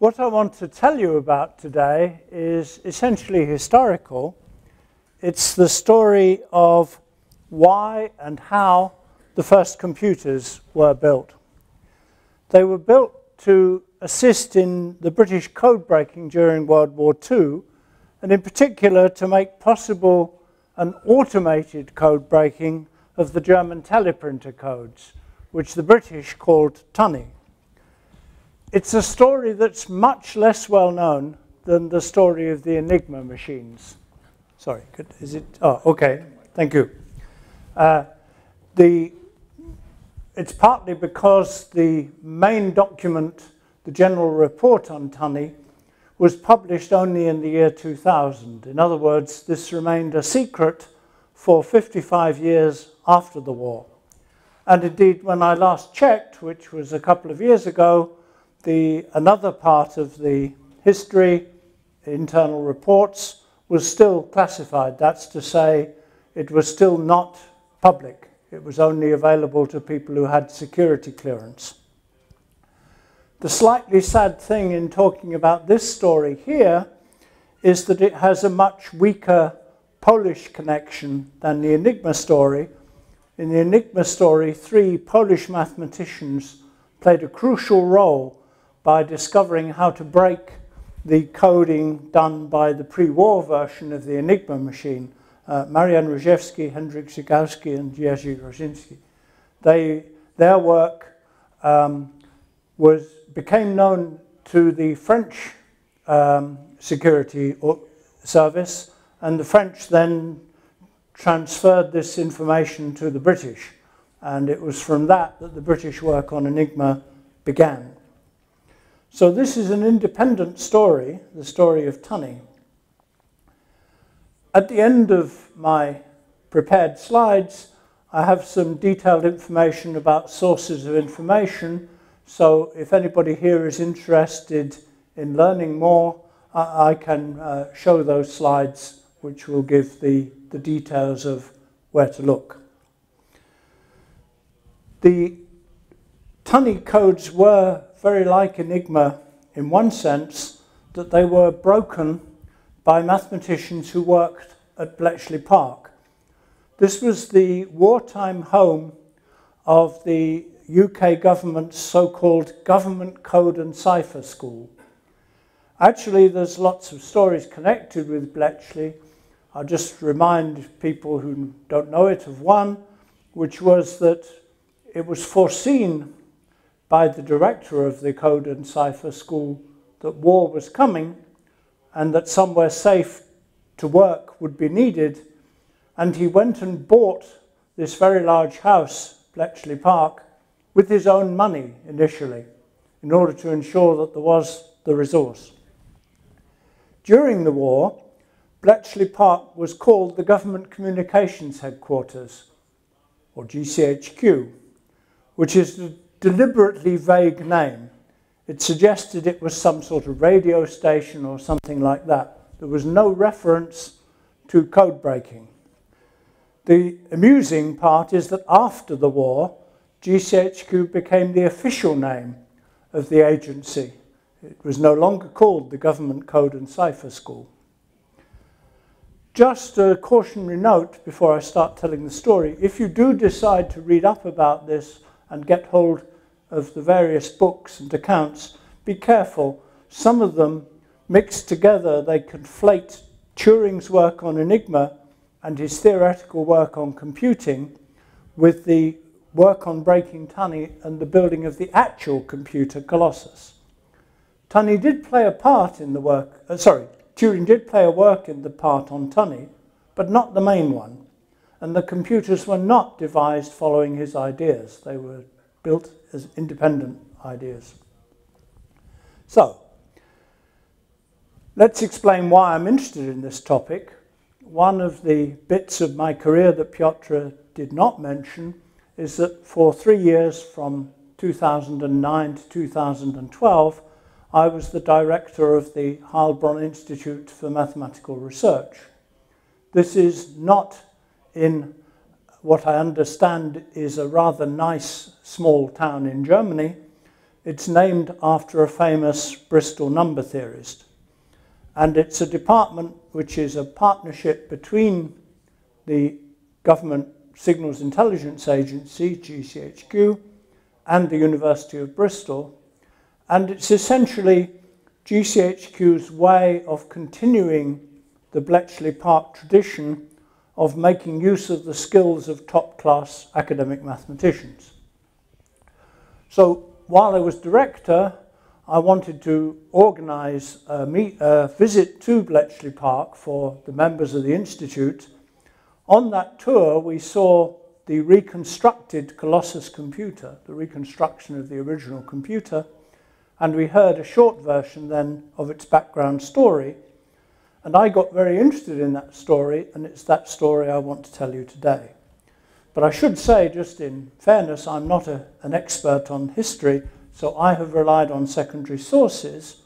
What I want to tell you about today is essentially historical. It's the story of why and how the first computers were built. They were built to assist in the British code breaking during World War II, and in particular to make possible an automated code breaking of the German teleprinter codes, which the British called Tunny. It's a story that's much less well known than the story of the Enigma machines. Sorry, is it? Oh, okay, thank you. It's partly because the main document, the general report on Tunny, was published only in the year 2000. In other words, this remained a secret for 55 years after the war. And indeed, when I last checked, which was a couple of years ago, another part of the history, internal reports, was still classified. That's to say, it was still not public. It was only available to people who had security clearance. The slightly sad thing in talking about this story here is that it has a much weaker Polish connection than the Enigma story. In the Enigma story, three Polish mathematicians played a crucial role by discovering how to break the coding done by the pre-war version of the Enigma machine, Marian Rejewski, Henryk Zygalski, and Jerzy Różycki. Their work became known to the French security service, and the French then transferred this information to the British. And it was from that the British work on Enigma began. So this is an independent story, the story of Tunny. At the end of my prepared slides, I have some detailed information about sources of information. So if anybody here is interested in learning more, I can show those slides, which will give the details of where to look. The Tunny codes were very like Enigma in one sense, that they were broken by mathematicians who worked at Bletchley Park. This was the wartime home of the UK government's so-called Government Code and Cipher School. Actually, there's lots of stories connected with Bletchley. I'll just remind people who don't know it of one, which was that it was foreseen by the director of the Code and Cipher School that war was coming and that somewhere safe to work would be needed. And he went and bought this very large house, Bletchley Park, with his own money initially, in order to ensure that there was the resource. During the war, Bletchley Park was called the Government Communications Headquarters, or GCHQ, which is a deliberately vague name. It suggested it was some sort of radio station or something like that. There was no reference to code breaking. The amusing part is that after the war, GCHQ became the official name of the agency. It was no longer called the Government Code and Cipher School. Just a cautionary note before I start telling the story. If you do decide to read up about this and get hold of the various books and accounts, be careful. Some of them mixed together, they conflate Turing's work on Enigma and his theoretical work on computing with the work on breaking Tunny and the building of the actual computer Colossus. Tunny did play a part in the work, Turing did play a work in the part on Tunny, but not the main one. And the computers were not devised following his ideas. They were built as independent ideas. So, let's explain why I'm interested in this topic. One of the bits of my career that Piotr did not mention is that for 3 years, from 2009 to 2012, I was the director of the Heilbronn Institute for Mathematical Research. This is not in what I understand is a rather nice small town in Germany. It's named after a famous Bristol number theorist. And it's a department which is a partnership between the Government Signals Intelligence Agency, GCHQ, and the University of Bristol. And it's essentially GCHQ's way of continuing the Bletchley Park tradition of making use of the skills of top-class academic mathematicians. So while I was director, I wanted to organise a visit to Bletchley Park for the members of the Institute. On that tour, we saw the reconstructed Colossus computer, the reconstruction of the original computer, and we heard a short version then of its background story. And I got very interested in that story, and it's that story I want to tell you today. But I should say, just in fairness, I'm not an expert on history, so I have relied on secondary sources.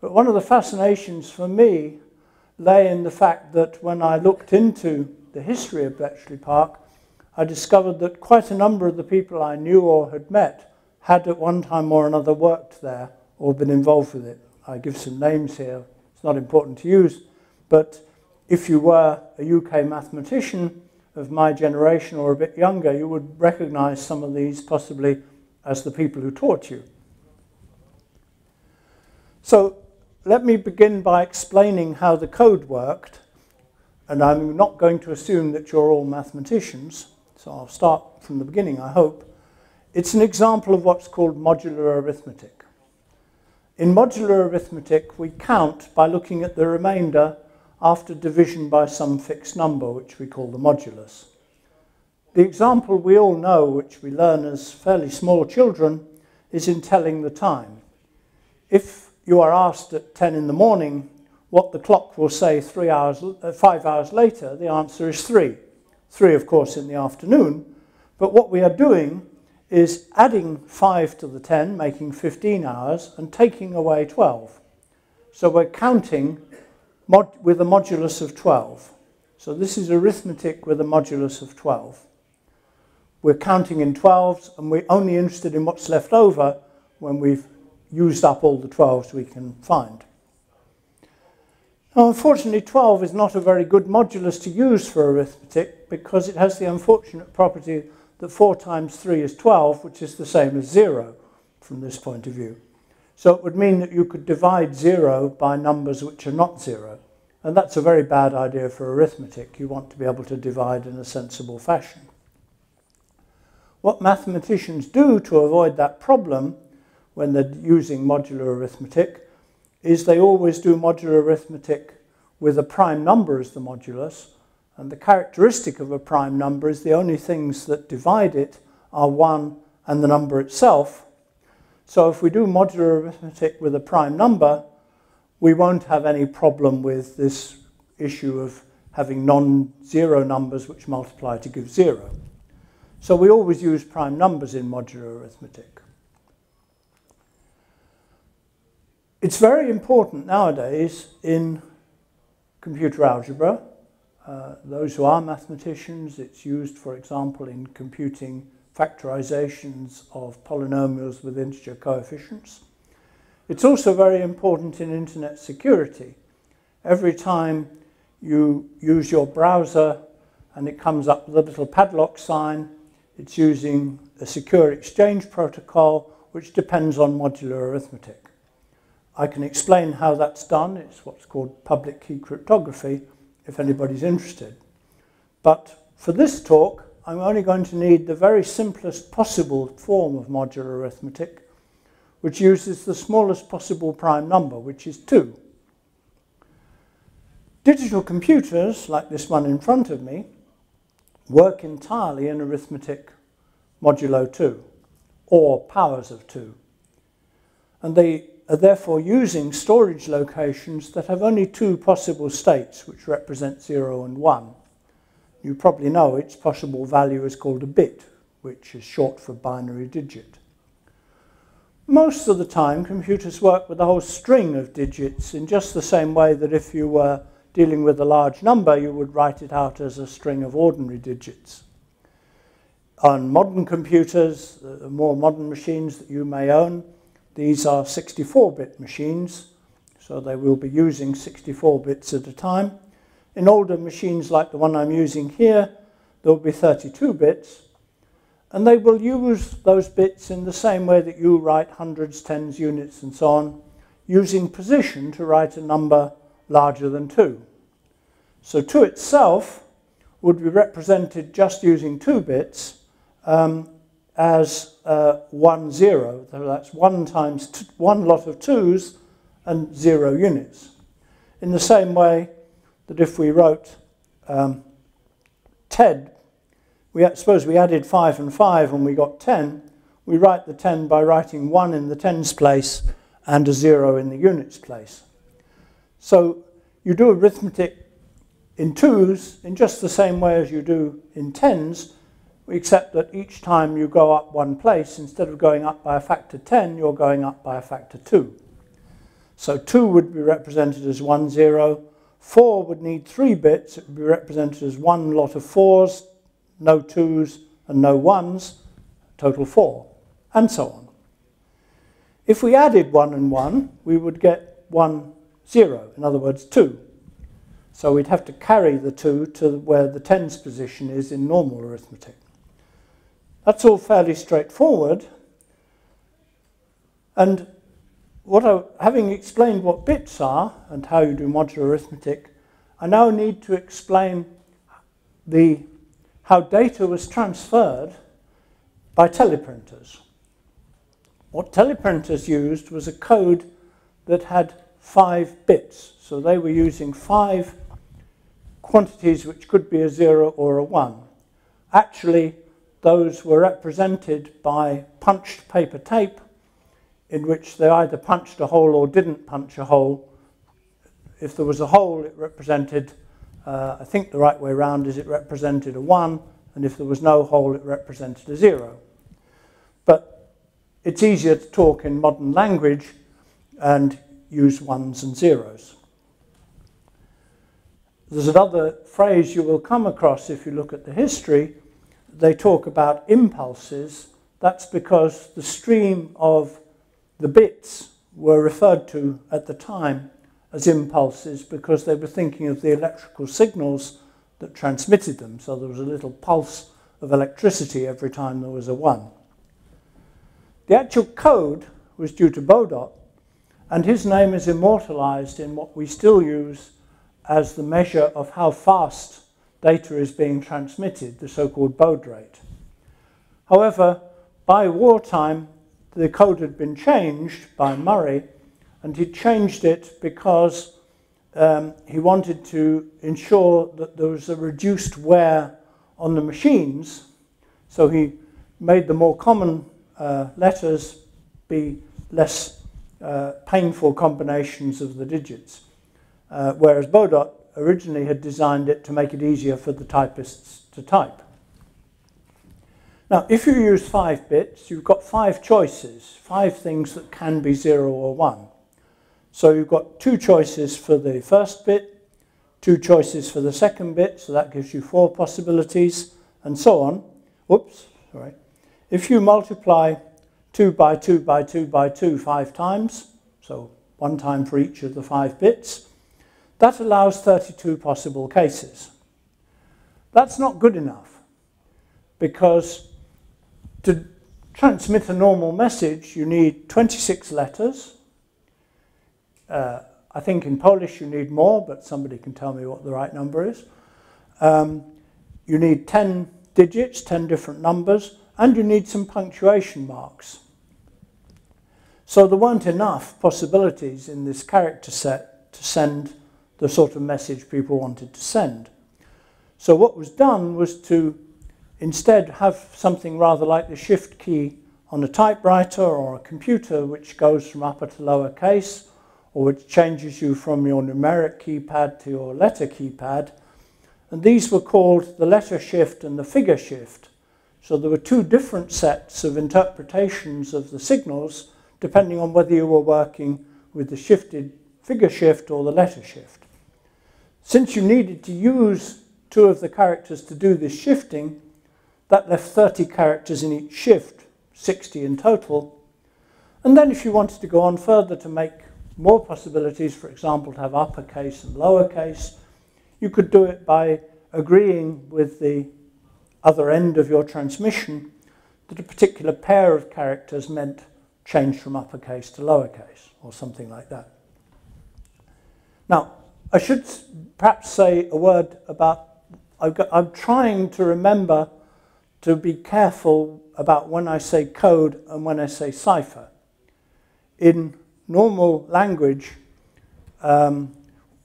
But one of the fascinations for me lay in the fact that when I looked into the history of Bletchley Park, I discovered that quite a number of the people I knew or had met had at one time or another worked there or been involved with it. I give some names here. It's not important to use, but if you were a UK mathematician of my generation or a bit younger, you would recognise some of these possibly as the people who taught you. So let me begin by explaining how the code worked, and I'm not going to assume that you're all mathematicians, so I'll start from the beginning, I hope. It's an example of what's called modular arithmetic. In modular arithmetic, we count by looking at the remainder after division by some fixed number, which we call the modulus. The example we all know, which we learn as fairly small children, is in telling the time. If you are asked at 10 in the morning what the clock will say 5 hours later, the answer is 3. 3, of course, in the afternoon. But what we are doing is adding 5 to the 10, making 15 hours, and taking away 12. So we're counting with a modulus of 12. So this is arithmetic with a modulus of 12. We're counting in 12s, and we're only interested in what's left over when we've used up all the 12s we can find. Now, unfortunately, 12 is not a very good modulus to use for arithmetic because it has the unfortunate property that 4 times 3 is 12, which is the same as 0 from this point of view. So it would mean that you could divide 0 by numbers which are not 0. And that's a very bad idea for arithmetic. You want to be able to divide in a sensible fashion. What mathematicians do to avoid that problem when they're using modular arithmetic is they always do modular arithmetic with a prime number as the modulus. And the characteristic of a prime number is the only things that divide it are 1 and the number itself. So if we do modular arithmetic with a prime number, we won't have any problem with this issue of having non-zero numbers which multiply to give 0. So we always use prime numbers in modular arithmetic. It's very important nowadays in computer algebra. Those who are mathematicians, it's used, for example, in computing factorizations of polynomials with integer coefficients. It's also very important in internet security. Every time you use your browser and it comes up with a little padlock sign, it's using a secure exchange protocol which depends on modular arithmetic. I can explain how that's done. It's what's called public key cryptography, if anybody's interested. But for this talk, I'm only going to need the very simplest possible form of modular arithmetic, which uses the smallest possible prime number, which is 2. Digital computers, like this one in front of me, work entirely in arithmetic modulo 2, or powers of 2. And they are therefore using storage locations that have only 2 possible states, which represent 0 and 1. You probably know its possible value is called a bit, which is short for binary digit. Most of the time, computers work with a whole string of digits in just the same way that if you were dealing with a large number, you would write it out as a string of ordinary digits. On modern computers, more modern machines that you may own, these are 64-bit machines, so they will be using 64 bits at a time. In older machines like the one I'm using here, there will be 32 bits, and they will use those bits in the same way that you write hundreds, tens, units, and so on, using position to write a number larger than 2. So 2 itself would be represented just using 2 bits as 1, 0. So that's 1 times 1 lot of 2s and 0 units. In the same way that if we wrote Ted, suppose we added 5 and 5 and we got 10, we write the 10 by writing 1 in the tens place and a 0 in the units place. So you do arithmetic in 2s in just the same way as you do in 10s, except that each time you go up 1 place, instead of going up by a factor 10, you're going up by a factor 2. So 2 would be represented as 1, 0. 4 would need 3 bits. It would be represented as 1 lot of 4s, no 2s and no 1s, total 4, and so on. If we added 1 and 1, we would get 1, 0, in other words 2. So we'd have to carry the 2 to where the tens position is in normal arithmetic. That's all fairly straightforward. And having explained what bits are and how you do modular arithmetic, I now need to explain how data was transferred by teleprinters. What teleprinters used was a code that had 5 bits. So they were using 5 quantities which could be a 0 or a 1. Actually, those were represented by punched paper tape, in which they either punched a hole or didn't punch a hole. If there was a hole, it represented, I think the right way round is it represented a 1, and if there was no hole, it represented a 0. But it's easier to talk in modern language and use 1s and 0s. There's another phrase you will come across if you look at the history. They talk about impulses. That's because the stream of the bits were referred to at the time as impulses because they were thinking of the electrical signals that transmitted them. So there was a little pulse of electricity every time there was a 1. The actual code was due to Baudot, and his name is immortalized in what we still use as the measure of how fast data is being transmitted, the so-called Baud rate. However, by wartime, the code had been changed by Murray, and he changed it because he wanted to ensure that there was a reduced wear on the machines. So he made the more common letters be less painful combinations of the digits. Whereas Baudot originally had designed it to make it easier for the typists to type. Now, if you use 5 bits, you've got 5 choices, 5 things that can be 0 or 1. So you've got 2 choices for the first bit, 2 choices for the second bit, so that gives you 4 possibilities, and so on. Whoops, all right. If you multiply 2 by 2 by 2 by 2 5 times, so 1 time for each of the 5 bits, that allows 32 possible cases. That's not good enough, because to transmit a normal message you need 26 letters. I think in Polish you need more, but somebody can tell me what the right number is. You need 10 digits, 10 different numbers, and you need some punctuation marks. So there weren't enough possibilities in this character set to send the sort of message people wanted to send. So what was done was to instead have something rather like the shift key on a typewriter or a computer, which goes from upper to lower case, or which changes you from your numeric keypad to your letter keypad. And these were called the letter shift and the figure shift. So there were 2 different sets of interpretations of the signals, depending on whether you were working with the shifted figure shift or the letter shift. Since you needed to use 2 of the characters to do this shifting, That left 30 characters in each shift, 60 in total. And then if you wanted to go on further to make more possibilities, for example, to have uppercase and lowercase, you could do it by agreeing with the other end of your transmission that a particular pair of characters meant change from uppercase to lowercase or something like that. Now, I should perhaps say a word about, I'm trying to remember to be careful about when I say code and when I say cipher. In normal language,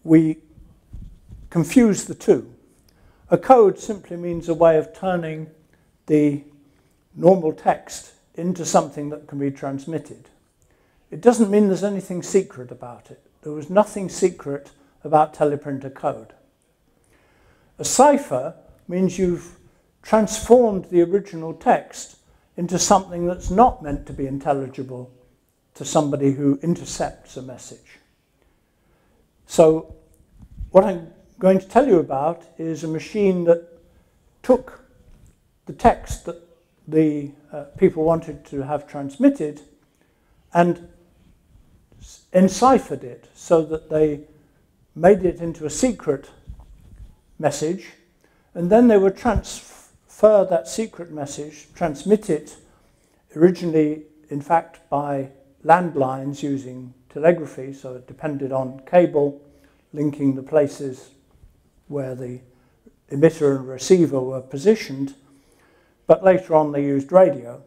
we confuse the two. A code simply means a way of turning the normal text into something that can be transmitted. It doesn't mean there's anything secret about it. There was nothing secret about teleprinter code. A cipher means you've transformed the original text into something that's not meant to be intelligible to somebody who intercepts a message. So what I'm going to tell you about is a machine that took the text that the people wanted to have transmitted and enciphered it so that they made it into a secret message, and then they would transfer that secret message, transmit it originally, in fact, by landlines using telegraphy, so it depended on cable linking the places where the emitter and receiver were positioned, but later on they used radio.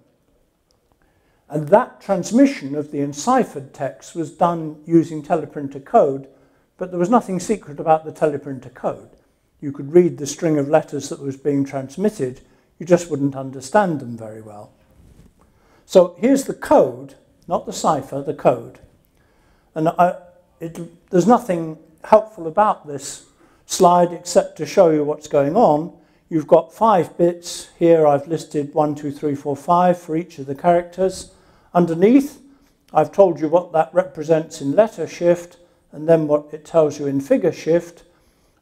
And that transmission of the enciphered text was done using teleprinter code, but there was nothing secret about the teleprinter code. You could read the string of letters that was being transmitted, you just wouldn't understand them very well. So here's the code, not the cipher, the code. And there's nothing helpful about this slide except to show you what's going on. You've got 5 bits. Here I've listed 1, 2, 3, 4, 5 for each of the characters. Underneath, I've told you what that represents in letter shift and then what it tells you in figure shift.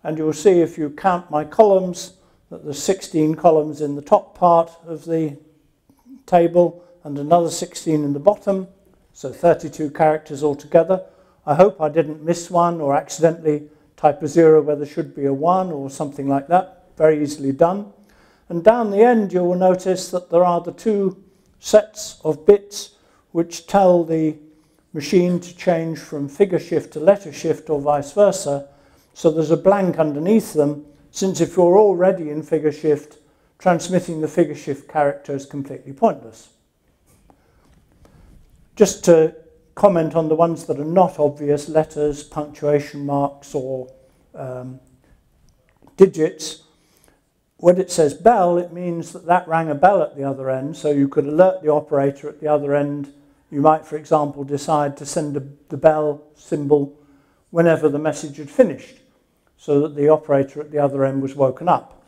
And you'll see if you count my columns that there's 16 columns in the top part of the table and another 16 in the bottom, so 32 characters altogether. I hope I didn't miss one or accidentally type a 0 where there should be a 1 or something like that. Very easily done. And down the end you will notice that there are the 2 sets of bits which tell the machine to change from figure shift to letter shift or vice versa. So there's a blank underneath them, since if you're already in figure shift, transmitting the figure shift character is completely pointless. Just to comment on the ones that are not obvious, letters, punctuation marks or digits. When it says bell, it means that that rang a bell at the other end, so you could alert the operator at the other end. You might, for example, decide to send the bell symbol whenever the message had finished, so that the operator at the other end was woken up.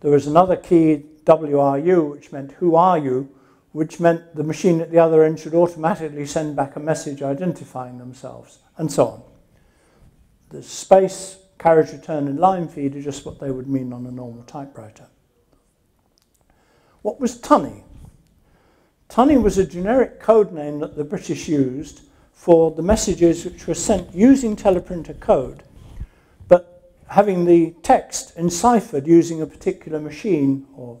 There was another key, WRU, which meant who are you, which meant the machine at the other end should automatically send back a message identifying themselves, and so on. The space, carriage return and line feed are just what they would mean on a normal typewriter. What was Tunny? Tunny was a generic code name that the British used for the messages which were sent using teleprinter code, but having the text enciphered using a particular machine or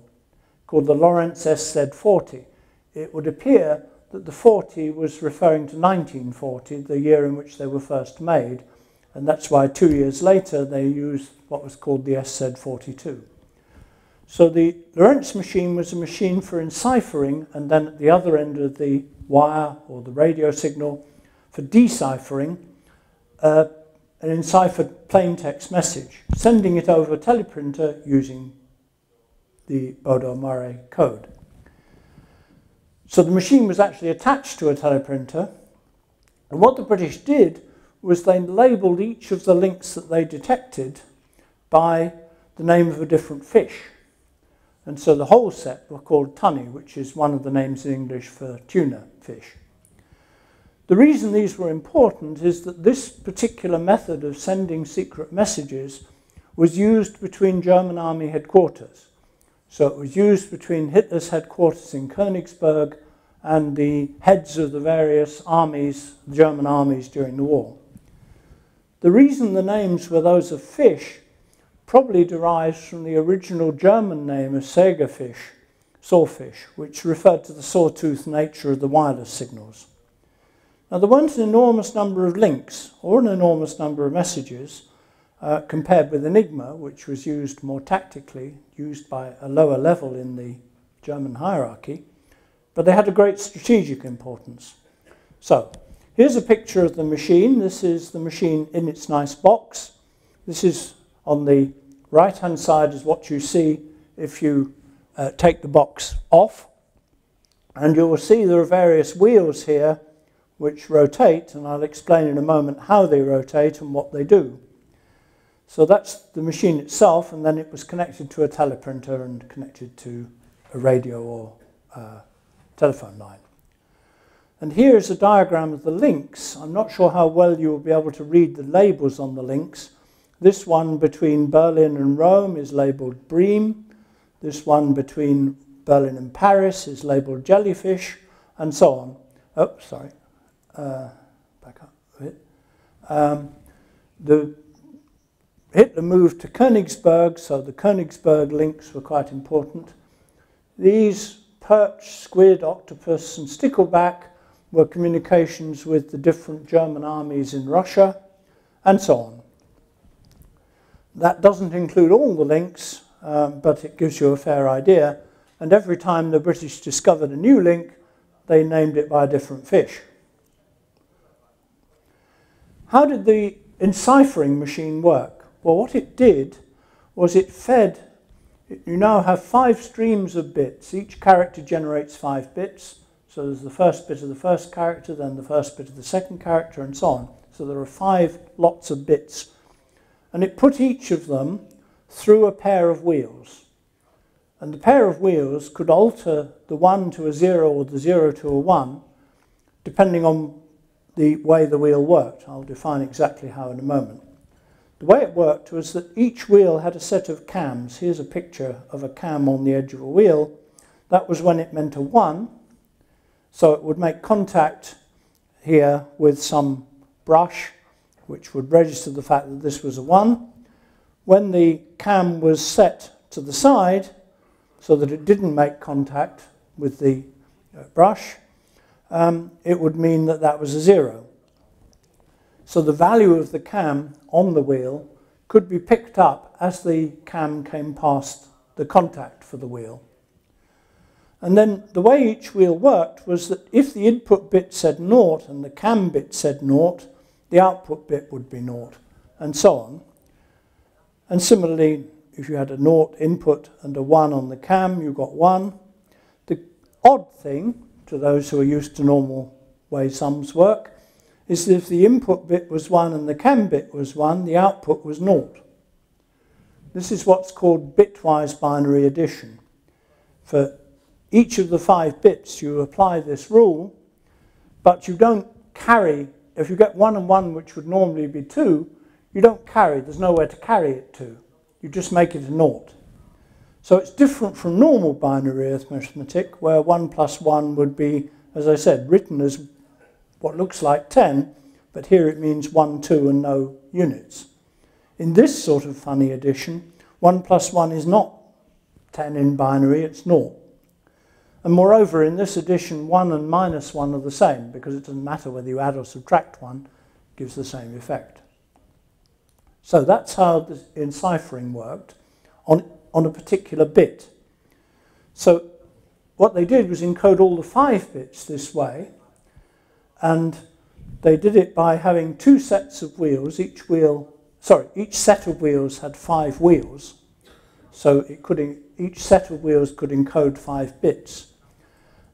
called the Lorenz SZ40. It would appear that the 40 was referring to 1940, the year in which they were first made, and that's why 2 years later they used what was called the SZ42. So the Lorenz machine was a machine for enciphering, and then at the other end of the wire or the radio signal for deciphering an enciphered plain text message, sending it over a teleprinter using the Baudot-Murray code. So the machine was actually attached to a teleprinter, and what the British did was they labelled each of the links that they detected by the name of a different fish. And so the whole set were called tunny, which is one of the names in English for tuna fish. The reason these were important is that this particular method of sending secret messages was used between German army headquarters. So it was used between Hitler's headquarters in Königsberg and the heads of the various armies, German armies during the war. The reason the names were those of fish probably derives from the original German name of Segafisch, sawfish, which referred to the sawtooth nature of the wireless signals. Now there weren't an enormous number of links or an enormous number of messages compared with Enigma, which was used more tactically, used by a lower level in the German hierarchy, but they had a great strategic importance. So here's a picture of the machine. This is the machine in its nice box. This is on the right hand side is what you see if you take the box off, and you will see there are various wheels here which rotate, and I'll explain in a moment how they rotate and what they do. So that's the machine itself, and then it was connected to a teleprinter and connected to a radio or telephone line. And here is a diagram of the links. I'm not sure how well you will be able to read the labels on the links. This one between Berlin and Rome is labelled Bream. This one between Berlin and Paris is labelled Jellyfish, and so on. Oh, sorry. Back up a bit. Hitler moved to Königsberg, so the Königsberg links were quite important. These Perch, Squid, Octopus and Stickleback were communications with the different German armies in Russia, and so on. That doesn't include all the links, but it gives you a fair idea, and every time the British discovered a new link, they named it by a different fish. How did the enciphering machine work? Well, what it did was it fed, you now have 5 streams of bits. Each character generates 5 bits. So there's the first bit of the first character, then the first bit of the second character, and so on. So there are 5 lots of bits. And it put each of them through a pair of wheels. And the pair of wheels could alter the 1 to a 0 or the 0 to a 1, depending on the way the wheel worked. I'll define exactly how in a moment. The way it worked was that each wheel had a set of cams. Here's a picture of a cam on the edge of a wheel. That was when it meant a 1. So it would make contact here with some brush, which would register the fact that this was a 1. When the cam was set to the side, so that it didn't make contact with the brush, it would mean that that was a 0. So the value of the cam on the wheel could be picked up as the cam came past the contact for the wheel. And then the way each wheel worked was that if the input bit said naught and the cam bit said naught, the output bit would be naught, and so on. And similarly, if you had a naught input and a 1 on the cam, you got 1. The odd thing, to those who are used to normal way sums work, is that if the input bit was 1 and the cam bit was 1, the output was naught. This is what's called bitwise binary addition. For each of the 5 bits you apply this rule, but you don't carry. If you get 1 and 1, which would normally be 2, you don't carry. There's nowhere to carry it to. You just make it a naught. So it's different from normal binary arithmetic, where 1 plus 1 would be, as I said, written as what looks like 10, but here it means 1, 2 and no units. In this sort of funny addition, 1 plus 1 is not 10 in binary, it's naught. And moreover, in this addition, 1 and minus 1 are the same, because it doesn't matter whether you add or subtract 1, it gives the same effect. So that's how the enciphering worked on a particular bit. So what they did was encode all the 5 bits this way, and they did it by having 2 sets of wheels. Each set of wheels had 5 wheels, so it could each set of wheels could encode 5 bits.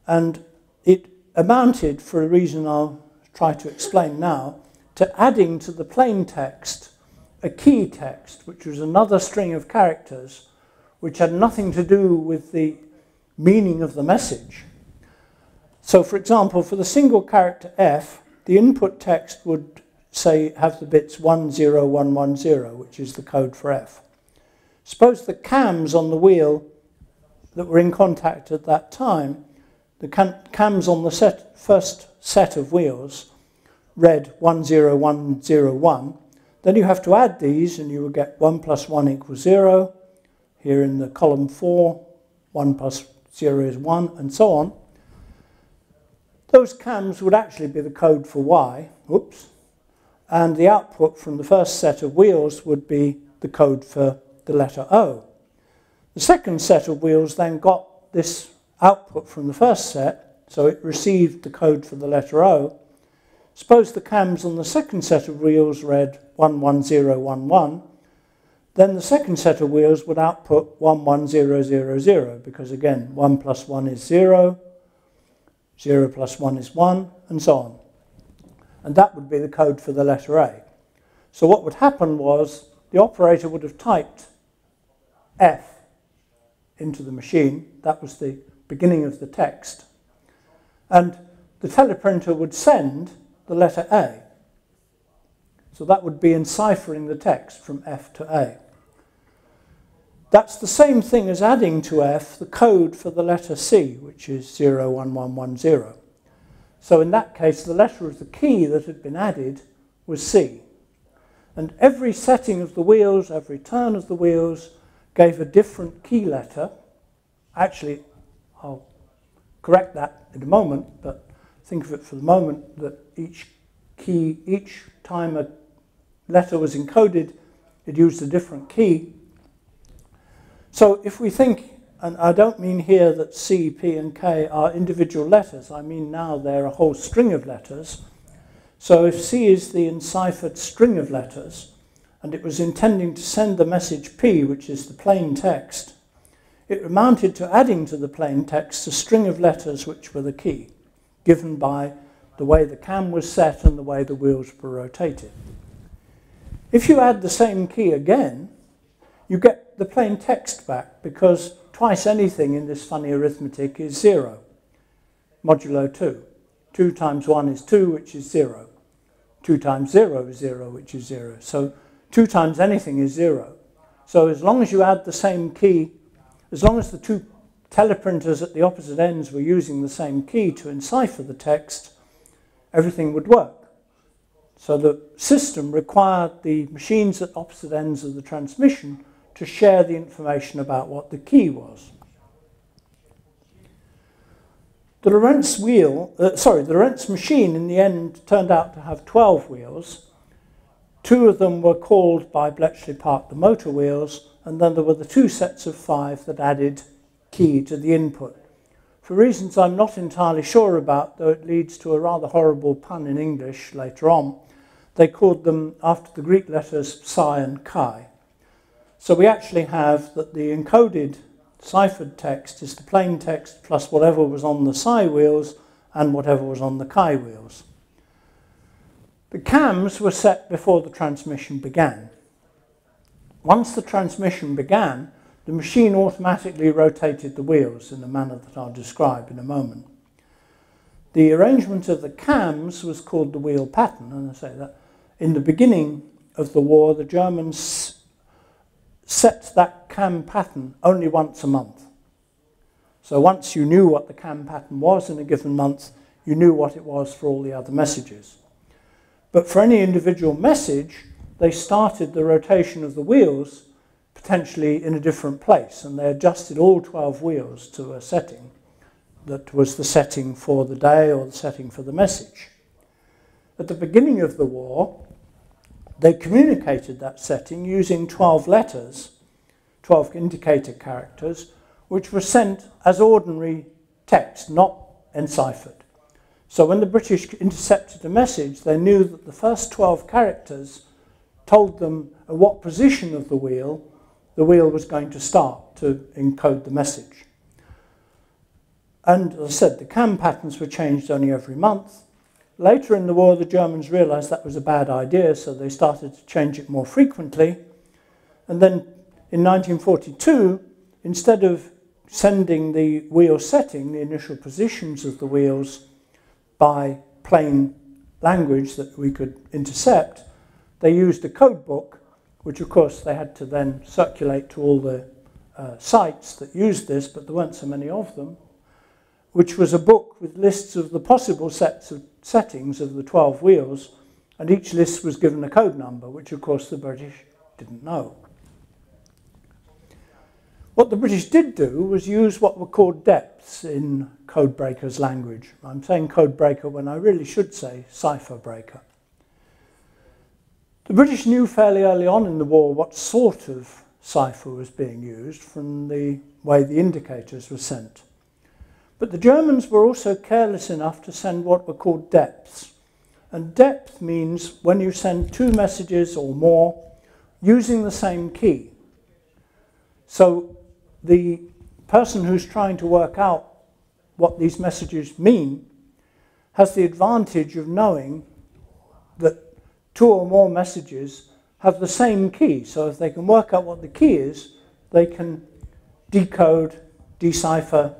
And it amounted, for a reason I'll try to explain now, to adding to the plain text a key text, which was another string of characters which had nothing to do with the meaning of the message. So for example, for the single character F, the input text would say have the bits 10110, which is the code for F. Suppose the cams on the wheel that were in contact at that time, the cams on the first set of wheels read 10101. Then you have to add these and you will get 1 + 1 = 0. Here in the column 4, 1 + 0 is 1, and so on. Those cams would actually be the code for Y, whoops, and the output from the first set of wheels would be the code for the letter O. The second set of wheels then got this output from the first set, so it received the code for the letter O. Suppose the cams on the second set of wheels read 11011, then the second set of wheels would output 11000, because again 1 + 1 is 0, 0 + 1 is 1, and so on. And that would be the code for the letter A. So what would happen was the operator would have typed F into the machine. That was the beginning of the text. And the teleprinter would send the letter A. So that would be enciphering the text from F to A. That's the same thing as adding to F the code for the letter C, which is 01110. So in that case, the letter of the key that had been added was C. And every setting of the wheels, every turn of the wheels, gave a different key letter. Actually, I'll correct that in a moment, but think of it for the moment that each time a letter was encoded, it used a different key. So if we think, and I don't mean here that C, P, and K are individual letters, I mean now they're a whole string of letters. So if C is the enciphered string of letters, and it was intending to send the message P, which is the plain text, it amounted to adding to the plain text a string of letters which were the key, given by the way the cam was set and the way the wheels were rotated. If you add the same key again, you get the plain text back, because twice anything in this funny arithmetic is 0, modulo 2. 2 × 1 is 2, which is 0. 2 × 0 is 0, which is 0. So 2 × anything is 0. So as long as you add the same key, as long as the two teleprinters at the opposite ends were using the same key to encipher the text, everything would work. So the system required the machines at opposite ends of the transmission to share the information about what the key was. The Lorenz machine in the end turned out to have 12 wheels. 2 of them were called by Bletchley Park the motor wheels, and then there were the 2 sets of 5 that added key to the input. For reasons I'm not entirely sure about, though it leads to a rather horrible pun in English later on, they called them after the Greek letters psi and chi. So we actually have that the encoded ciphered text is the plain text plus whatever was on the psi wheels and whatever was on the chi wheels. The cams were set before the transmission began. Once the transmission began, the machine automatically rotated the wheels in the manner that I'll describe in a moment. The arrangement of the cams was called the wheel pattern, and I say that in the beginning of the war, the Germans set that cam pattern only once a month. So once you knew what the cam pattern was in a given month, you knew what it was for all the other messages. But for any individual message, they started the rotation of the wheels potentially in a different place, and they adjusted all 12 wheels to a setting that was the setting for the day or the setting for the message. At the beginning of the war, they communicated that setting using 12 letters, 12 indicator characters, which were sent as ordinary text, not enciphered. So when the British intercepted a message, they knew that the first 12 characters told them at what position of the wheel was going to start to encode the message. And as I said, the cam patterns were changed only every month. Later in the war, the Germans realized that was a bad idea, so they started to change it more frequently. And then in 1942, instead of sending the wheel setting, the initial positions of the wheels, by plain language that we could intercept, they used a code book, which of course they had to then circulate to all the sites that used this, but there weren't so many of them, which was a book with lists of the possible sets of settings of the 12 wheels, and each list was given a code number, which of course the British didn't know. What the British did do was use what were called depths in codebreaker's language. I'm saying codebreaker when I really should say cipher breaker. The British knew fairly early on in the war what sort of cipher was being used from the way the indicators were sent. But the Germans were also careless enough to send what were called depths. And depth means when you send two messages or more using the same key. So the person who's trying to work out what these messages mean has the advantage of knowing that two or more messages have the same key. So if they can work out what the key is, they can decode, decipher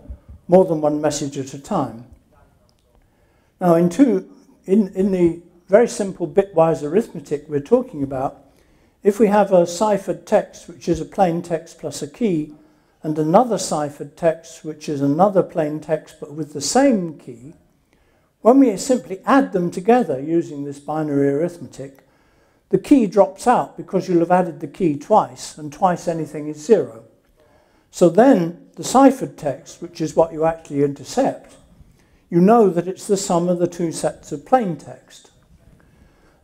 more than one message at a time. Now in the very simple bitwise arithmetic we're talking about, if we have a ciphered text which is a plain text plus a key, and another ciphered text which is another plain text but with the same key, when we simply add them together using this binary arithmetic, the key drops out because you'll have added the key twice, and twice anything is zero. So then the ciphered text, which is what you actually intercept, you know that it's the sum of the two sets of plain text.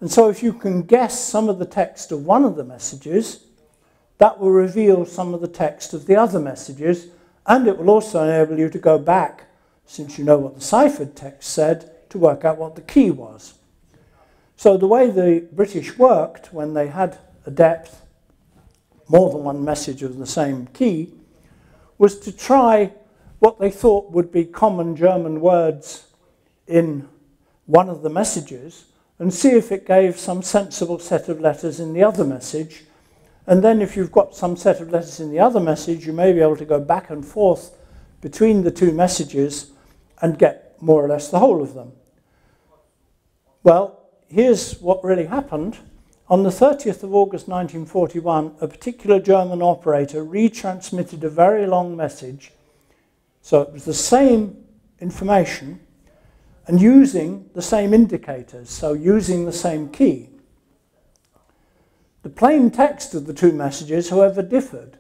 And so if you can guess some of the text of one of the messages, that will reveal some of the text of the other messages, and it will also enable you to go back, since you know what the ciphered text said, to work out what the key was. So the way the British worked when they had a depth, more than one message of the same key, was to try what they thought would be common German words in one of the messages and see if it gave some sensible set of letters in the other message. And then if you've got some set of letters in the other message, you may be able to go back and forth between the two messages and get more or less the whole of them. Well, here's what really happened. On the 30th of August 1941, a particular German operator retransmitted a very long message. So it was the same information and using the same indicators, so using the same key. The plain text of the two messages, however, differed.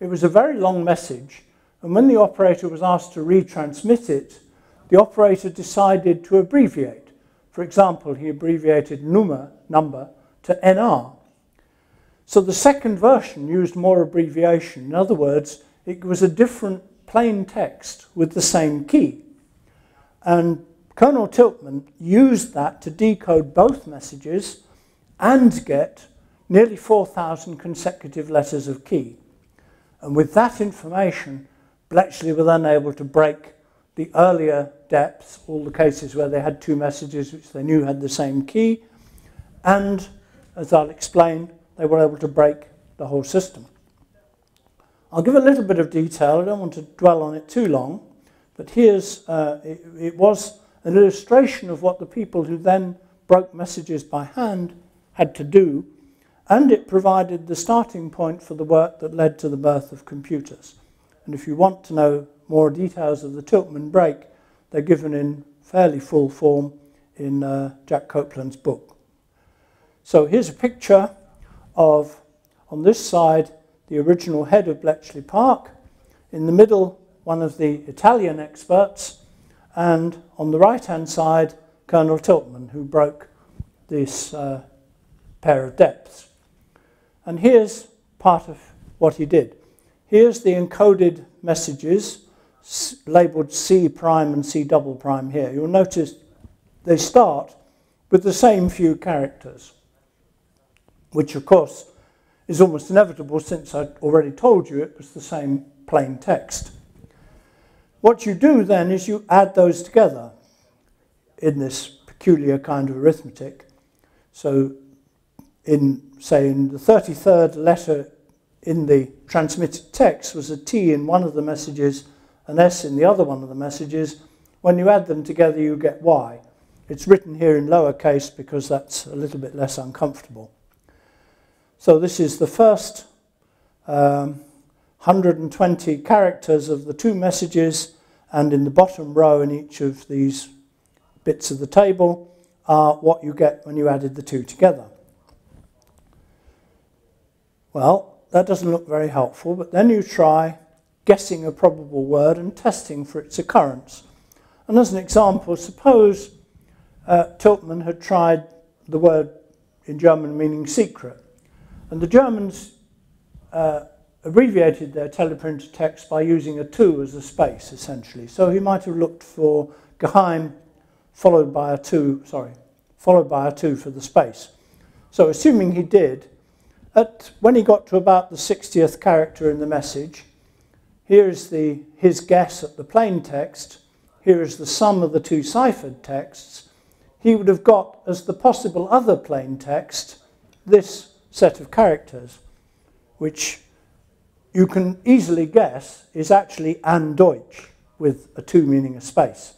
It was a very long message, and when the operator was asked to retransmit it, the operator decided to abbreviate. For example, he abbreviated number to NR. So the second version used more abbreviation. In other words, it was a different plain text with the same key. And Colonel Tiltman used that to decode both messages and get nearly 4,000 consecutive letters of key. And with that information, Bletchley were then able to break the earlier depths, all the cases where they had two messages which they knew had the same key, and, as I'll explain, they were able to break the whole system. I'll give a little bit of detail, I don't want to dwell on it too long, but here's, it was an illustration of what the people who then broke messages by hand had to do. And it provided the starting point for the work that led to the birth of computers. And if you want to know more details of the Tiltman break, they're given in fairly full form in Jack Copeland's book. So here's a picture of, on this side, the original head of Bletchley Park, in the middle, one of the Italian experts, and on the right-hand side, Colonel Tiltman, who broke this pair of depths. And here's part of what he did. Here's the encoded messages labelled C prime and C double prime here. You'll notice they start with the same few characters, which of course is almost inevitable since I already told you it was the same plain text. What you do then is you add those together in this peculiar kind of arithmetic. So in the 33rd letter in the transmitted text was a T in one of the messages, an S in the other one of the messages. When you add them together, you get Y. It's written here in lowercase because that's a little bit less uncomfortable. So this is the first 120 characters of the two messages, and in the bottom row in each of these bits of the table are what you get when you added the two together. Well, that doesn't look very helpful, but then you try guessing a probable word and testing for its occurrence. And as an example, suppose Tiltman had tried the word in German meaning secret, and the Germans abbreviated their teleprinter text by using a 2 as a space, essentially. So he might have looked for geheim followed by a 2, sorry, followed by a 2 for the space. So assuming he did, when he got to about the 60th character in the message, here is his guess at the plain text, here is the sum of the two ciphered texts. He would have got as the possible other plain text this set of characters, which you can easily guess is actually an Deutsch, with a 2 meaning a space.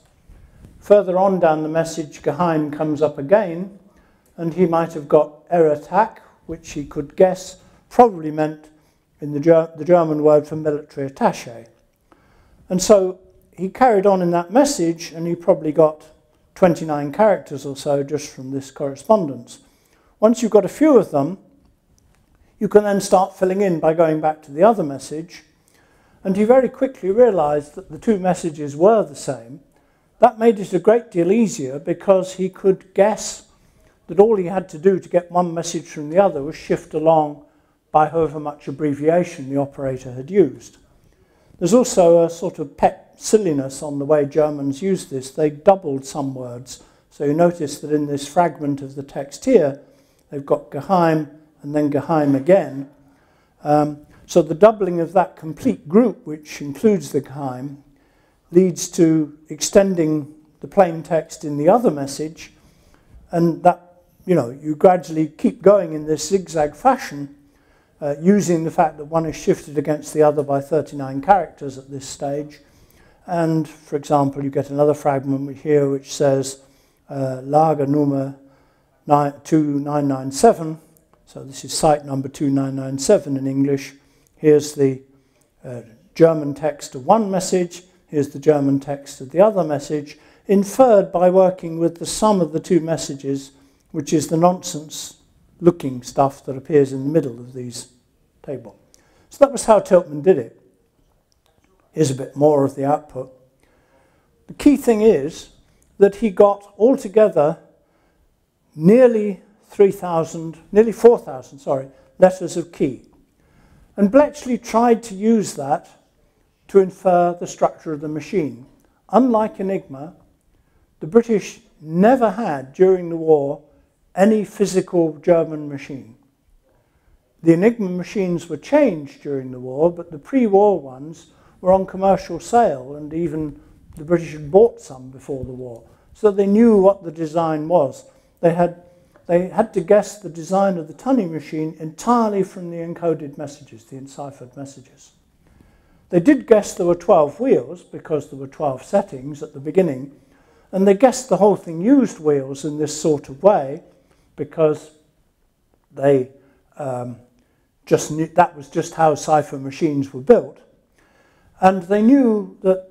Further on down the message, geheim comes up again, and he might have got Errortag, which he could guess probably meant in the German word for military attaché. And so he carried on in that message, and he probably got 29 characters or so just from this correspondence. Once you've got a few of them, you can then start filling in by going back to the other message, and he very quickly realized that the two messages were the same. That made it a great deal easier because he could guess that all he had to do to get one message from the other was shift along by however much abbreviation the operator had used. There's also a sort of pet silliness on the way Germans use this. They doubled some words. So you notice that in this fragment of the text here, they've got geheim and then geheim again. So the doubling of that complete group, which includes the geheim, leads to extending the plain text in the other message. And that, you know, you gradually keep going in this zigzag fashion, using the fact that one is shifted against the other by 39 characters at this stage. And, for example, you get another fragment here which says Lager Nummer 2997. So this is site number 2997 in English. Here's the German text of one message. Here's the German text of the other message, inferred by working with the sum of the two messages, which is the nonsense looking stuff that appears in the middle of these table. So that was how Tiltman did it. Here's a bit more of the output. The key thing is that he got altogether nearly 4,000 letters of key. And Bletchley tried to use that to infer the structure of the machine. Unlike Enigma, the British never had, during the war, any physical German machine. The Enigma machines were changed during the war, but the pre-war ones were on commercial sale, and even the British had bought some before the war. So they knew what the design was. They had to guess the design of the Tunny machine entirely from the encoded messages, the enciphered messages. They did guess there were 12 wheels, because there were 12 settings at the beginning, and they guessed the whole thing used wheels in this sort of way, because they just knew that was just how cipher machines were built. And they knew that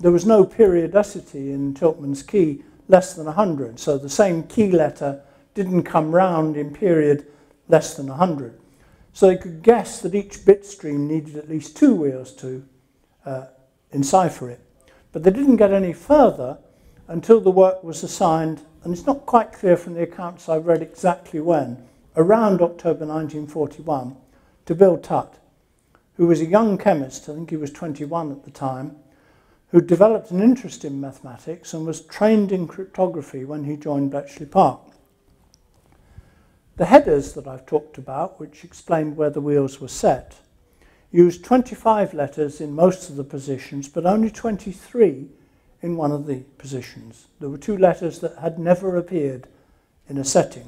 there was no periodicity in Tiltman's key less than 100, so the same key letter didn't come round in period less than 100. So they could guess that each bit stream needed at least 2 wheels to encipher it. But they didn't get any further until the work was assigned, and it's not quite clear from the accounts I've read exactly when, around October 1941, to Bill Tutte, who was a young chemist, I think he was 21 at the time, who developed an interest in mathematics and was trained in cryptography when he joined Bletchley Park. The headers that I've talked about, which explained where the wheels were set, used 25 letters in most of the positions, but only 23 in one of the positions. There were 2 letters that had never appeared in a setting.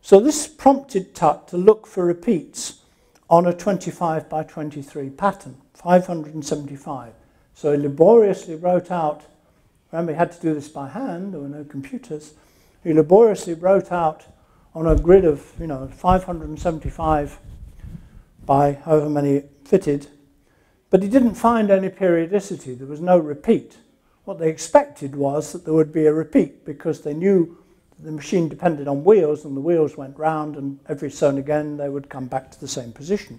So this prompted Tutte to look for repeats on a 25 by 23 pattern, 575. So he laboriously wrote out, remember he had to do this by hand, there were no computers, he laboriously wrote out on a grid of 575 by however many fitted, but he didn't find any periodicity. There was no repeat. What they expected was that there would be a repeat, because they knew the machine depended on wheels, and the wheels went round, and every so and again they would come back to the same position.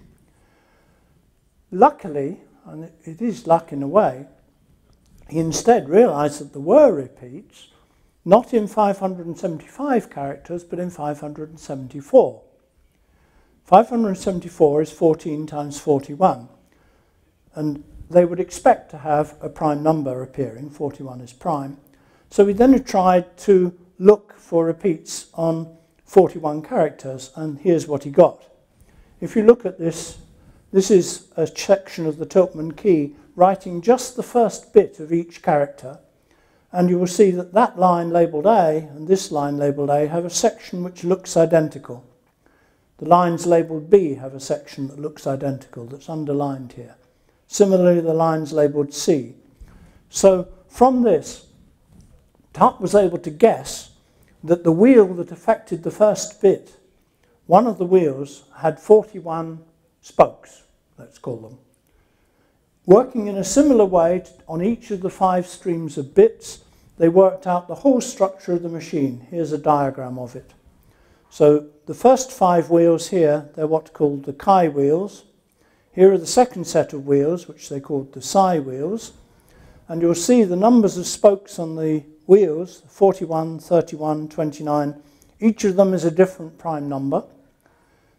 Luckily, and it is luck in a way, he instead realized that there were repeats, not in 575 characters, but in 574. 574 is 14 times 41, and they would expect to have a prime number appearing. 41 is prime. So we then tried to look for repeats on 41 characters, and here's what he got. If you look at this, this is a section of the Tiltman key, writing just the first bit of each character, and you will see that that line labelled A and this line labelled A have a section which looks identical. The lines labelled B have a section that looks identical, that's underlined here. Similarly, the lines labelled C. So from this, Tutte was able to guess that the wheel that affected the first bit, one of the wheels had 41 spokes, let's call them, working in a similar way on each of the 5 streams of bits. They worked out the whole structure of the machine. Here's a diagram of it. So the first 5 wheels here, they're what's called the chi wheels. Here are the second set of wheels, which they called the psi wheels. And you'll see the numbers of spokes on the wheels, 41, 31, 29. Each of them is a different prime number.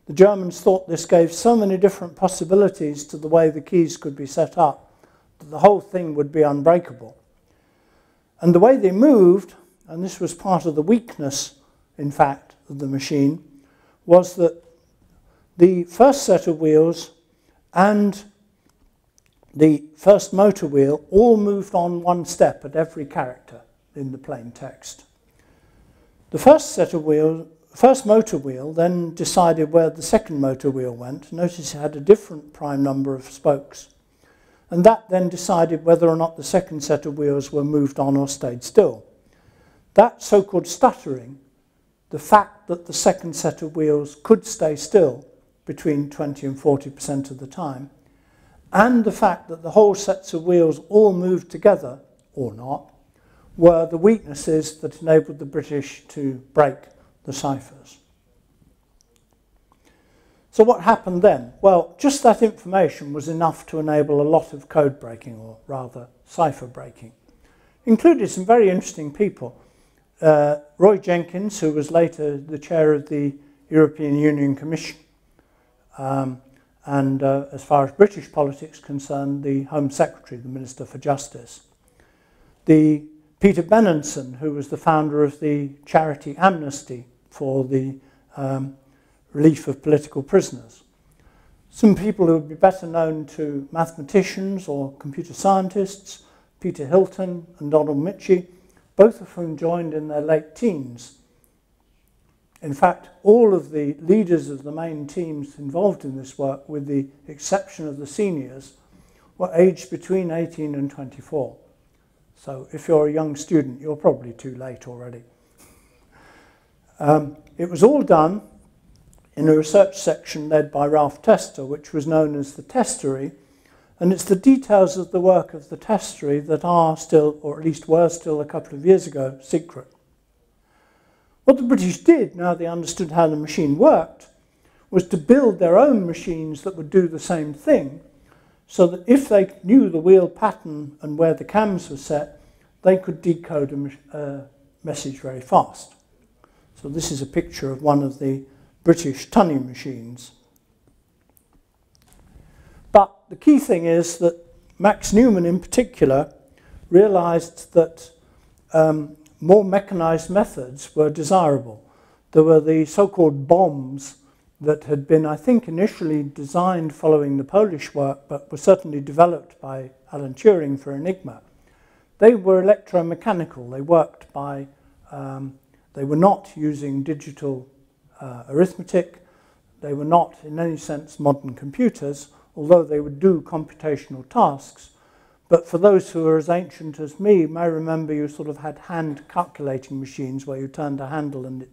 The Germans thought this gave so many different possibilities to the way the keys could be set up that the whole thing would be unbreakable. And the way they moved, and this was part of the weakness, in fact, of the machine, was that the first set of wheels and the first motor wheel all moved on one step at every character in the plain text. The first set of wheels, first motor wheel, then decided where the second motor wheel went. Notice it had a different prime number of spokes, and that then decided whether or not the second set of wheels were moved on or stayed still. That so-called stuttering, the fact that the second set of wheels could stay still between 20 and 40% of the time, and the fact that the whole sets of wheels all moved together, or not, were the weaknesses that enabled the British to break the ciphers. So what happened then? Well, just that information was enough to enable a lot of code breaking, or rather cipher breaking. Included some very interesting people. Roy Jenkins, who was later the chair of the European Union Commission, and as far as British politics concerned, the Home Secretary, the Minister for Justice. Peter Benenson, who was the founder of the charity Amnesty for the relief of political prisoners. Some people who would be better known to mathematicians or computer scientists, Peter Hilton and Donald Michie, both of whom joined in their late teens. In fact, all of the leaders of the main teams involved in this work, with the exception of the seniors, were aged between 18 and 24. So if you're a young student, you're probably too late already. It was all done in a research section led by Ralph Tester, which was known as the Testery, and it's the details of the work of the Testery that are still, or at least were still a couple of years ago, secret. What the British did, now they understood how the machine worked, was to build their own machines that would do the same thing, so that if they knew the wheel pattern and where the cams were set, they could decode a message very fast. So this is a picture of one of the British Tunny machines. But the key thing is that Max Newman in particular realized that more mechanized methods were desirable. There were the so-called bombs that had been, I think, initially designed following the Polish work, but were certainly developed by Alan Turing for Enigma. They were electromechanical. They worked by, they were not using digital arithmetic. They were not, in any sense, modern computers, although they would do computational tasks. But for those who are as ancient as me, may remember you sort of had hand calculating machines where you turned a handle and it,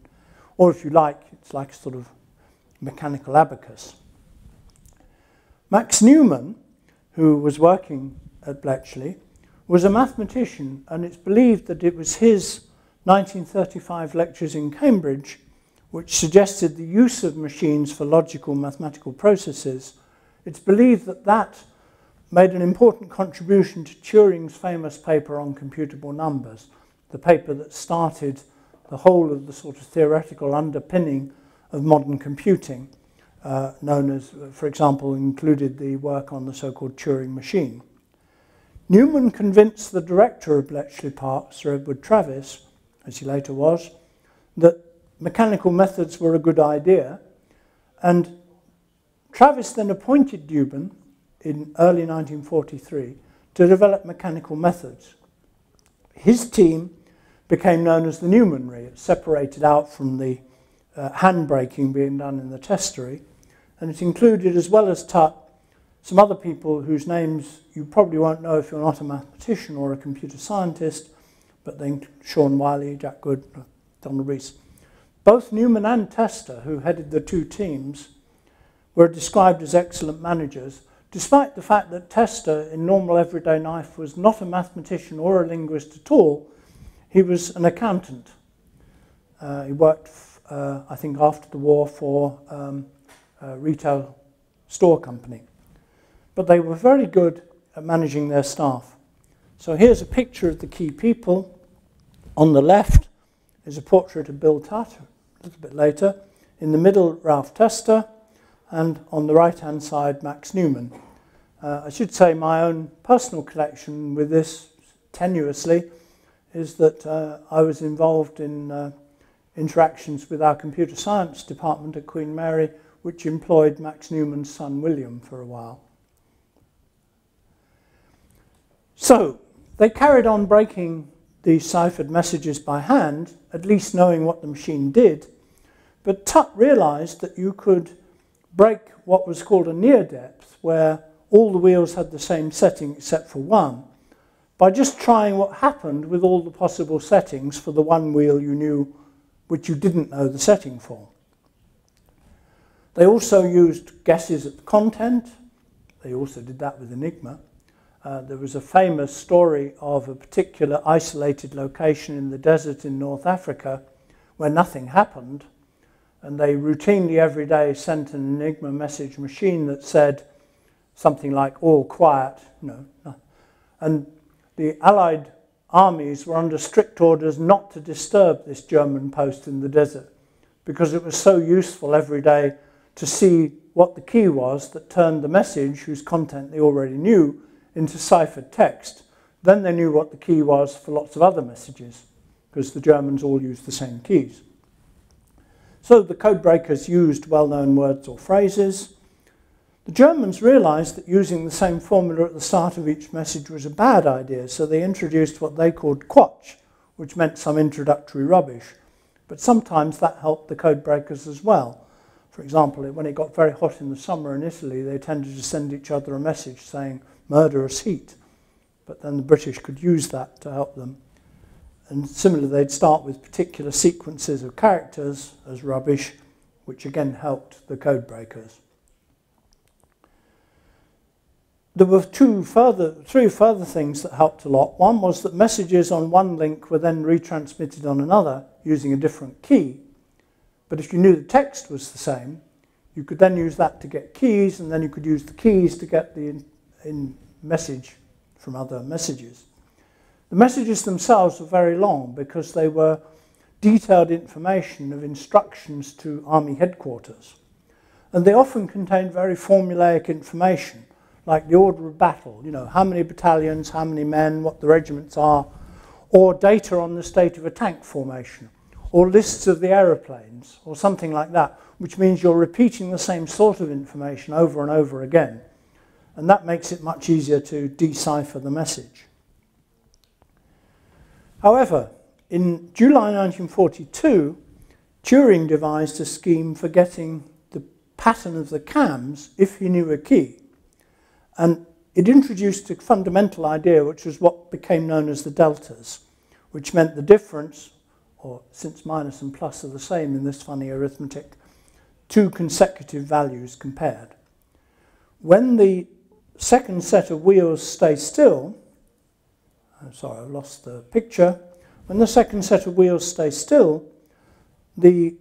or if you like, it's like a sort of mechanical abacus. Max Newman, who was working at Bletchley, was a mathematician, and it's believed that it was his 1935 lectures in Cambridge which suggested the use of machines for logical mathematical processes. It's believed that that made an important contribution to Turing's famous paper on computable numbers, the paper that started the whole of the sort of theoretical underpinning of modern computing, known as, for example, included the work on the so-called Turing machine. Newman convinced the director of Bletchley Park, Sir Edward Travis, as he later was, that mechanical methods were a good idea, and Travis then appointed Newman in early 1943 to develop mechanical methods. His team became known as the Newmanry. It separated out from the handbraking being done in the Testery, and it included, as well as Tutte, some other people whose names you probably won't know if you're not a mathematician or a computer scientist, but then Sean Wiley, Jack Good, Donald Michie. Both Newman and Tester, who headed the two teams, were described as excellent managers, despite the fact that Tester, in normal everyday life, was not a mathematician or a linguist at all. He was an accountant. He worked, I think, after the war for a retail store company. But they were very good at managing their staff. So here's a picture of the key people. On the left is a portrait of Bill Tutte, a little bit later. In the middle, Ralph Tester, and on the right-hand side, Max Newman. I should say my own personal connection with this, tenuously, is that I was involved in interactions with our computer science department at Queen Mary, which employed Max Newman's son William for a while. So they carried on breaking the ciphered messages by hand, at least knowing what the machine did, but Tutte realised that you could break what was called a near depth, where all the wheels had the same setting except for one, by just trying what happened with all the possible settings for the one wheel you knew, which you didn't know the setting for. They also used guesses at the content. They also did that with Enigma. There was a famous story of a particular isolated location in the desert in North Africa where nothing happened, and they routinely every day sent an Enigma message machine that said something like "all quiet," no. And the Allied armies were under strict orders not to disturb this German post in the desert because it was so useful every day to see what the key was that turned the message, whose content they already knew, into ciphered text. Then they knew what the key was for lots of other messages, because the Germans all used the same keys. So the code breakers used well-known words or phrases. The Germans realized that using the same formula at the start of each message was a bad idea, so they introduced what they called Quatsch, which meant some introductory rubbish. But sometimes that helped the code breakers as well. For example, when it got very hot in the summer in Italy, they tended to send each other a message saying, "murderous heat," but then the British could use that to help them. And similarly, they'd start with particular sequences of characters as rubbish, which again helped the code breakers. There were three further things that helped a lot. One was that messages on one link were then retransmitted on another using a different key. But if you knew the text was the same, you could then use that to get keys, and then you could use the keys to get the message from other messages. The messages themselves were very long because they were detailed information of instructions to army headquarters, and they often contained very formulaic information like the order of battle, how many battalions, how many men, what the regiments are, or data on the state of a tank formation, or lists of the aeroplanes, or something like that, which means you're repeating the same sort of information over and over again. And that makes it much easier to decipher the message. However, in July 1942, Turing devised a scheme for getting the pattern of the cams if he knew a key. And it introduced a fundamental idea, which was what became known as the deltas, which meant the difference, or since minus and plus are the same in this funny arithmetic, two consecutive values compared. when the second set of wheels stay still, I'm sorry, I've lost the picture. When the second set of wheels stay still, the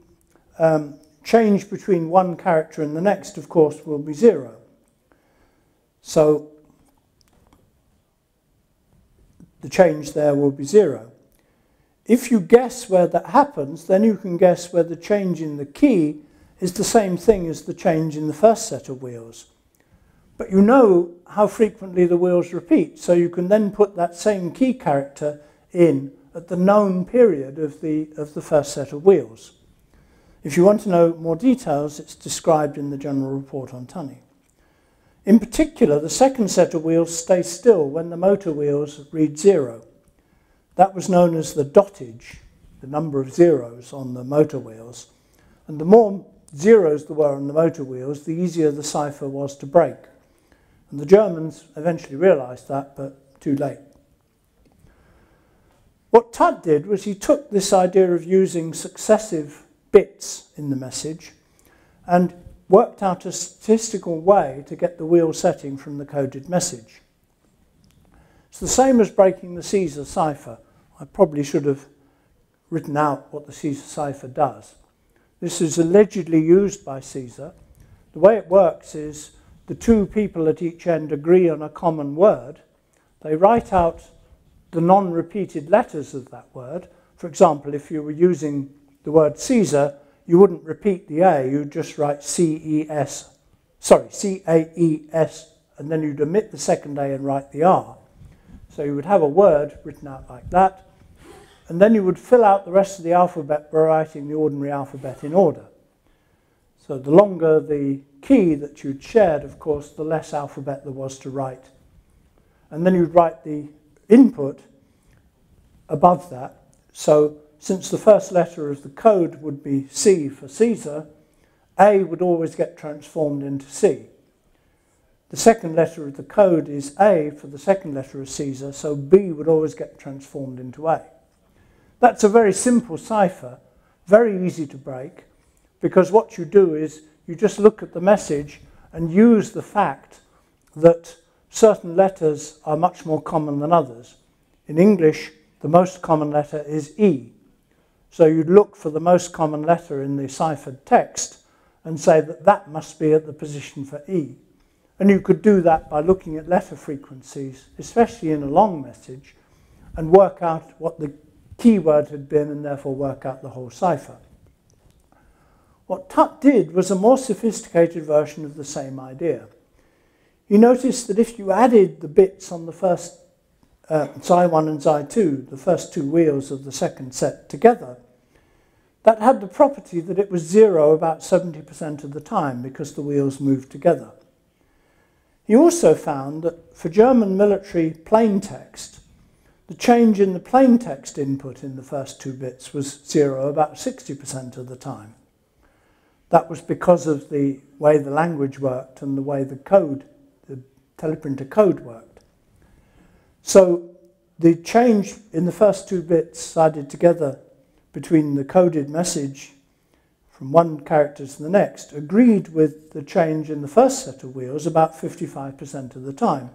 change between one character and the next, of course, will be zero. So the change there will be zero. If you guess where that happens, then you can guess where the change in the key is the same thing as the change in the first set of wheels. But you know how frequently the wheels repeat, so you can then put that same key character in at the known period of the first set of wheels. If you want to know more details, it's described in the general report on Tunny. In particular, the second set of wheels stay still when the motor wheels read zero. That was known as the dotage, the number of zeros on the motor wheels. And the more zeros there were on the motor wheels, the easier the cipher was to break. And the Germans eventually realized that, but too late. What Tutte did was he took this idea of using successive bits in the message and worked out a statistical way to get the wheel setting from the coded message. It's the same as breaking the Caesar cipher. I probably should have written out what the Caesar cipher does. This is allegedly used by Caesar. The way it works is the two people at each end agree on a common word. They write out the non-repeated letters of that word. For example, if you were using the word Caesar, you wouldn't repeat the A, you'd just write C-A-E-S, and then you'd omit the second A and write the R. So you would have a word written out like that, and then you would fill out the rest of the alphabet by writing the ordinary alphabet in order. So the longer the key that you'd shared, of course, the less alphabet there was to write. And then you'd write the input above that. So since the first letter of the code would be C for Caesar, A would always get transformed into C. The second letter of the code is A for the second letter of Caesar, so B would always get transformed into A. That's a very simple cipher, very easy to break, because what you do is you just look at the message and use the fact that certain letters are much more common than others. In English, the most common letter is E. So you'd look for the most common letter in the ciphered text and say that that must be at the position for E. And you could do that by looking at letter frequencies, especially in a long message, and work out what the keyword had been and therefore work out the whole cipher. What Tutte did was a more sophisticated version of the same idea. He noticed that if you added the bits on the first Xi1 and Xi2, the first two wheels of the second set together, that had the property that it was zero about 70% of the time because the wheels moved together. He also found that for German military plain text, the change in the plain text input in the first two bits was zero about 60% of the time. That was because of the way the language worked and the way the code, the teleprinter code worked. So the change in the first two bits added together between the coded message from one character to the next agreed with the change in the first set of wheels about 55% of the time.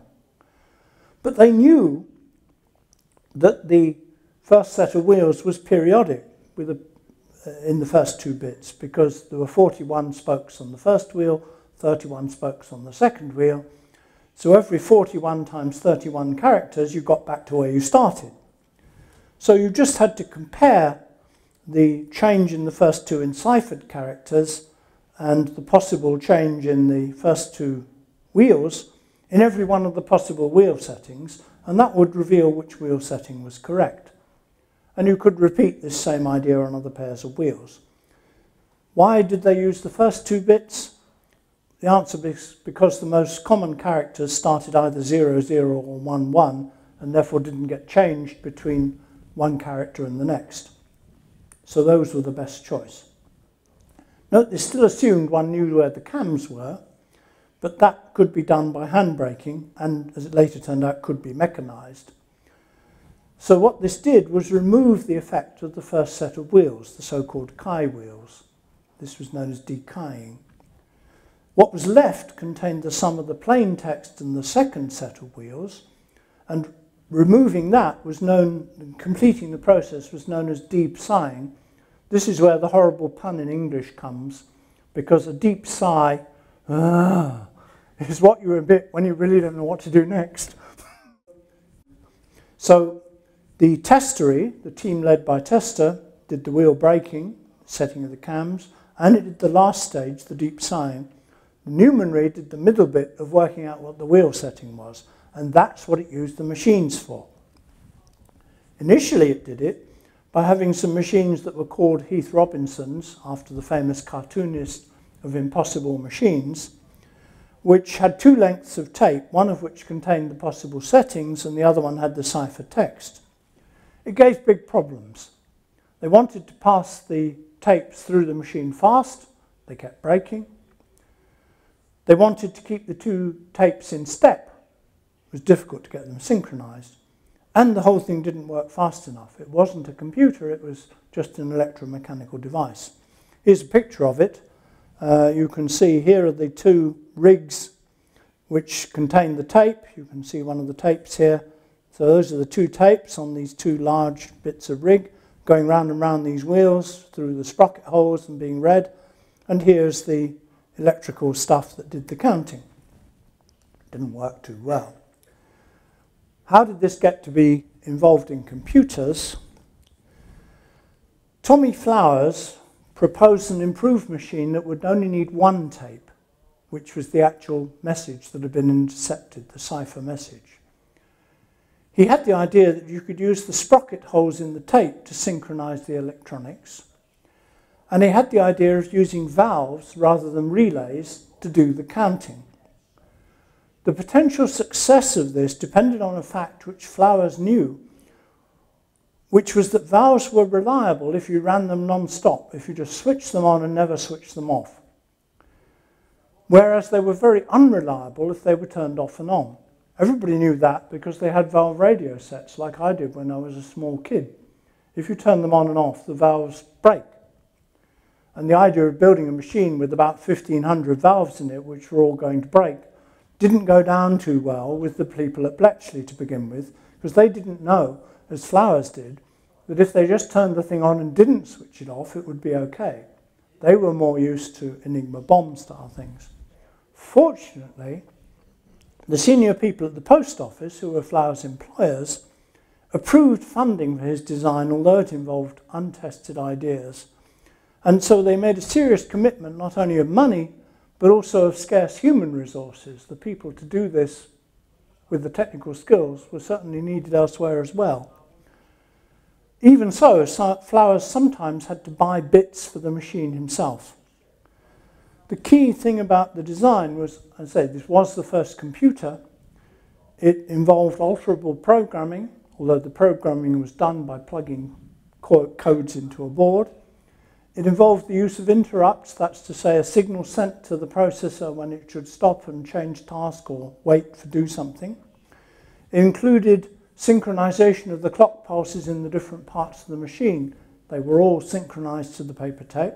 But they knew that the first set of wheels was periodic with in the first two bits because there were 41 spokes on the first wheel, 31 spokes on the second wheel. So every 41 times 31 characters, you got back to where you started. So you just had to compare the change in the first two enciphered characters and the possible change in the first two wheels in every one of the possible wheel settings, and that would reveal which wheel setting was correct. And you could repeat this same idea on other pairs of wheels. Why did they use the first two bits? The answer is because the most common characters started either 0, 0 or 1, 1 and therefore didn't get changed between one character and the next. So those were the best choice. Note they still assumed one knew where the cams were, but that could be done by hand braking and, as it later turned out, could be mechanized. So what this did was remove the effect of the first set of wheels, the so-called Chi wheels. This was known as dechiing. What was left contained the sum of the plain text and the second set of wheels, and removing that was known, completing the process was known as deep sighing. This is where the horrible pun in English comes, because a deep sigh is what you emit when you really don't know what to do next. So the Testery, the team led by Tester, did the wheel braking, setting of the cams, and it did the last stage, the deep sighing. Newmanry did the middle bit of working out what the wheel setting was, and that's what it used the machines for. Initially it did it by having some machines that were called Heath Robinson's, after the famous cartoonist of Impossible Machines, which had two lengths of tape, one of which contained the possible settings and the other one had the cipher text. It gave big problems. They wanted to pass the tapes through the machine fast, they kept breaking. They wanted to keep the two tapes in step, it was difficult to get them synchronized, and the whole thing didn't work fast enough. It wasn't a computer, it was just an electromechanical device. Here's a picture of it. You can see here are the two rigs which contain the tape. You can see one of the tapes here. So those are the two tapes on these two large bits of rig, going round and round these wheels through the sprocket holes and being read. And here's the electrical stuff that did the counting. It didn't work too well. How did this get to be involved in computers? Tommy Flowers proposed an improved machine that would only need one tape, which was the actual message that had been intercepted, the cipher message. He had the idea that you could use the sprocket holes in the tape to synchronize the electronics, and he had the idea of using valves rather than relays to do the counting. The potential success of this depended on a fact which Flowers knew, which was that valves were reliable if you ran them non-stop, if you just switched them on and never switched them off, whereas they were very unreliable if they were turned off and on. Everybody knew that because they had valve radio sets like I did when I was a small kid. If you turn them on and off, the valves break. And the idea of building a machine with about 1,500 valves in it, which were all going to break, didn't go down too well with the people at Bletchley to begin with, because they didn't know, as Flowers did, that if they just turned the thing on and didn't switch it off, it would be okay. They were more used to Enigma bomb-style things. Fortunately, the senior people at the post office, who were Flowers' employers, approved funding for his design, although it involved untested ideas. And so they made a serious commitment, not only of money, but also of scarce human resources. The people to do this with the technical skills were certainly needed elsewhere as well. Even so, Flowers sometimes had to buy bits for the machine himself. The key thing about the design was, as I say, this was the first computer. It involved alterable programming, although the programming was done by plugging codes into a board. It involved the use of interrupts, that's to say a signal sent to the processor when it should stop and change task or wait to do something. It included synchronization of the clock pulses in the different parts of the machine. They were all synchronized to the paper tape.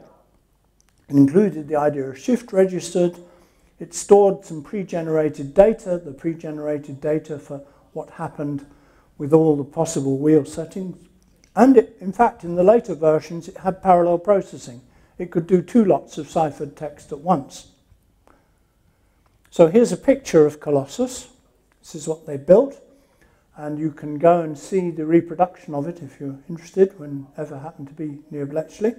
It included the idea of shift registered. It stored some pre-generated data, the pre-generated data for what happened with all the possible wheel settings. And it, in fact, in the later versions, it had parallel processing. It could do two lots of ciphered text at once. So here's a picture of Colossus. This is what they built. And you can go and see the reproduction of it if you're interested, whenever happened to be near Bletchley.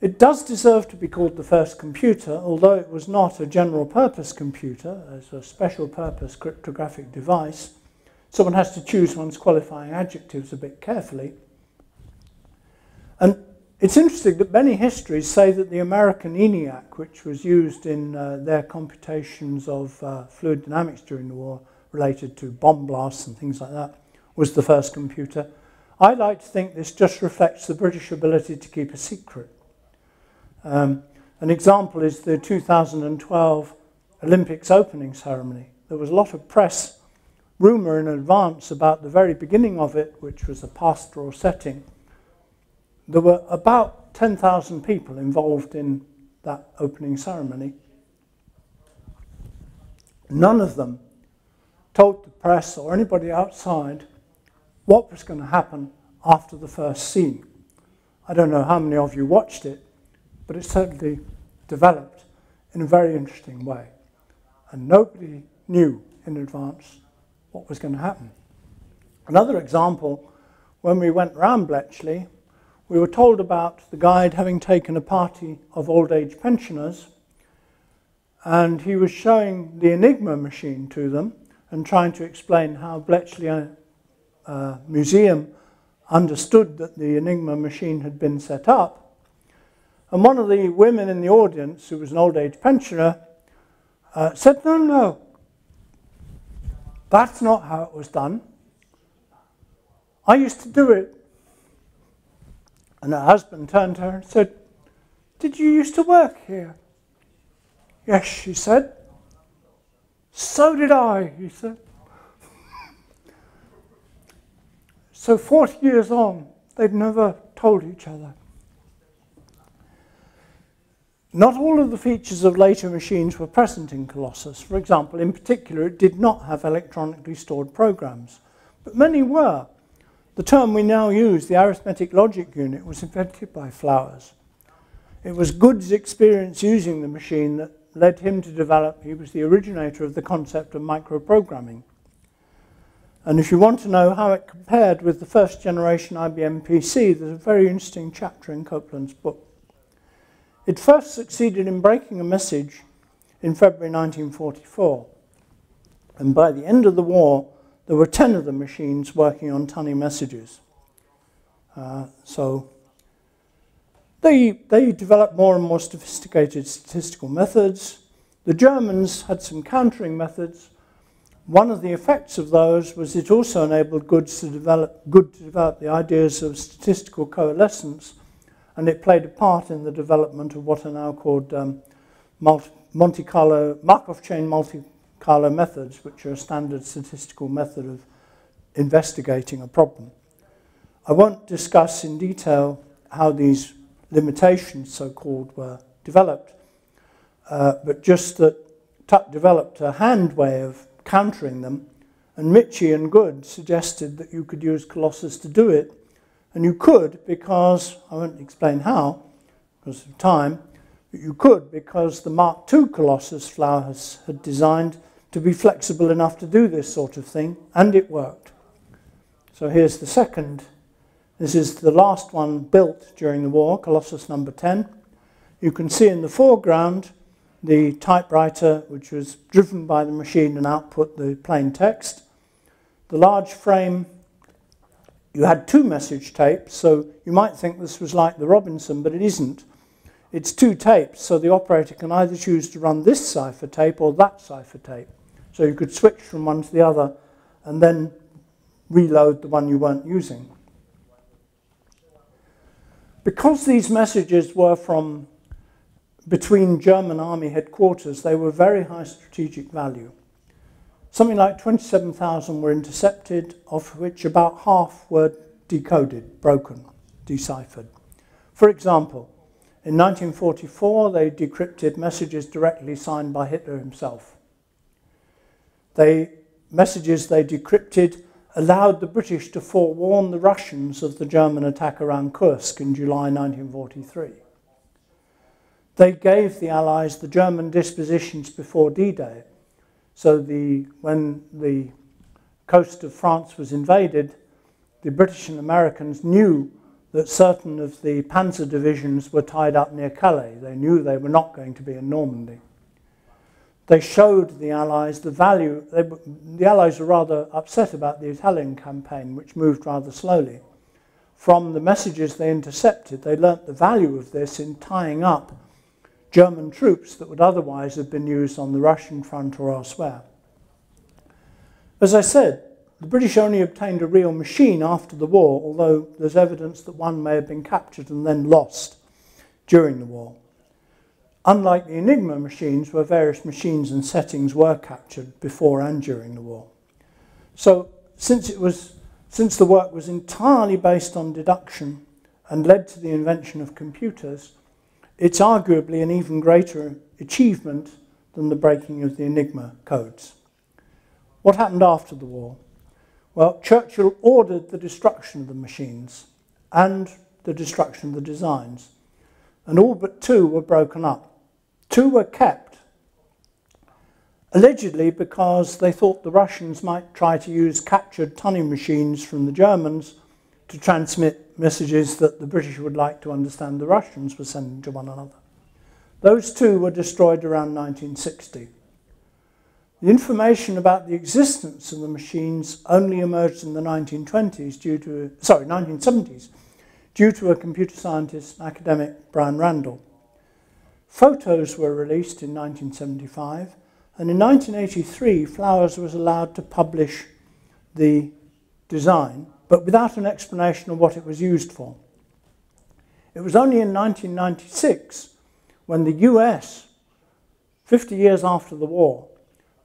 It does deserve to be called the first computer, although it was not a general purpose computer, as a special purpose cryptographic device. So one has to choose one's qualifying adjectives a bit carefully. And it's interesting that many histories say that the American ENIAC, which was used in their computations of fluid dynamics during the war related to bomb blasts and things like that, was the first computer. I like to think this just reflects the British ability to keep a secret. An example is the 2012 Olympics opening ceremony. There was a lot of press rumour in advance about the very beginning of it, which was a pastoral setting. There were about 10,000 people involved in that opening ceremony, none of them told the press or anybody outside what was going to happen after the first scene. I don't know how many of you watched it, but it certainly developed in a very interesting way. And nobody knew in advance what was going to happen. Another example, when we went round Bletchley, we were told about the guide having taken a party of old age pensioners, and he was showing the Enigma machine to them and trying to explain how Bletchley Museum understood that the Enigma machine had been set up. And one of the women in the audience, who was an old age pensioner, said, no, no, that's not how it was done. I used to do it. And her husband turned to her and said, did you used to work here? Yes, she said. So did I, he said. So 40 years on, they'd never told each other. Not all of the features of later machines were present in Colossus. For example, in particular, it did not have electronically stored programs, but many were. The term we now use, the arithmetic logic unit, was invented by Flowers. It was Good's experience using the machine that led him to develop, he was the originator of the concept of microprogramming. And if you want to know how it compared with the first generation IBM PC, there's a very interesting chapter in Copeland's book. It first succeeded in breaking a message in February 1944. And by the end of the war, there were 10 of the machines working on Tunny messages. So they developed more and more sophisticated statistical methods. The Germans had some countering methods. One of the effects of those was it also enabled Good to develop the ideas of statistical coalescence, and it played a part in the development of what are now called Markov chain Monte Carlo methods, which are a standard statistical method of investigating a problem. I won't discuss in detail how these limitations, so-called, were developed, but just that Tutte developed a hand way of countering them, and Michie and Good suggested that you could use Colossus to do it, and you could because, I won't explain how because of time, but you could because the Mark II Colossus Flowers had designed to be flexible enough to do this sort of thing, and it worked. So here's the second. This is the last one built during the war, Colossus number 10. You can see in the foreground the typewriter, which was driven by the machine and output the plain text. The large frame, you had two message tapes, so you might think this was like the Robinson, but it isn't. It's two tapes, so the operator can either choose to run this cipher tape or that cipher tape. So you could switch from one to the other and then reload the one you weren't using. Because these messages were from between German army headquarters, they were very high strategic value. Something like 27,000 were intercepted, of which about half were decoded, broken, deciphered. For example, in 1944, they decrypted messages directly signed by Hitler himself. Messages they decrypted allowed the British to forewarn the Russians of the German attack around Kursk in July 1943. They gave the Allies the German dispositions before D-Day. So when the coast of France was invaded, the British and Americans knew that certain of the panzer divisions were tied up near Calais. They knew they were not going to be in Normandy. They showed the Allies the value. The Allies were rather upset about the Italian campaign, which moved rather slowly. From the messages they intercepted, they learnt the value of this in tying up German troops that would otherwise have been used on the Russian front or elsewhere. As I said, the British only obtained a real machine after the war, although there's evidence that one may have been captured and then lost during the war. Unlike the Enigma machines, where various machines and settings were captured before and during the war. So since the work was entirely based on deduction and led to the invention of computers, it's arguably an even greater achievement than the breaking of the Enigma codes. What happened after the war? Well, Churchill ordered the destruction of the machines and the destruction of the designs, and all but two were broken up. Two were kept, allegedly because they thought the Russians might try to use captured Tunny machines from the Germans to transmit messages that the British would like to understand the Russians were sending to one another. Those two were destroyed around 1960. The information about the existence of the machines only emerged in the 1970s, due to a computer scientist and academic, Brian Randall. Photos were released in 1975, and in 1983, Flowers was allowed to publish the design, but without an explanation of what it was used for. It was only in 1996, when the US, 50 years after the war,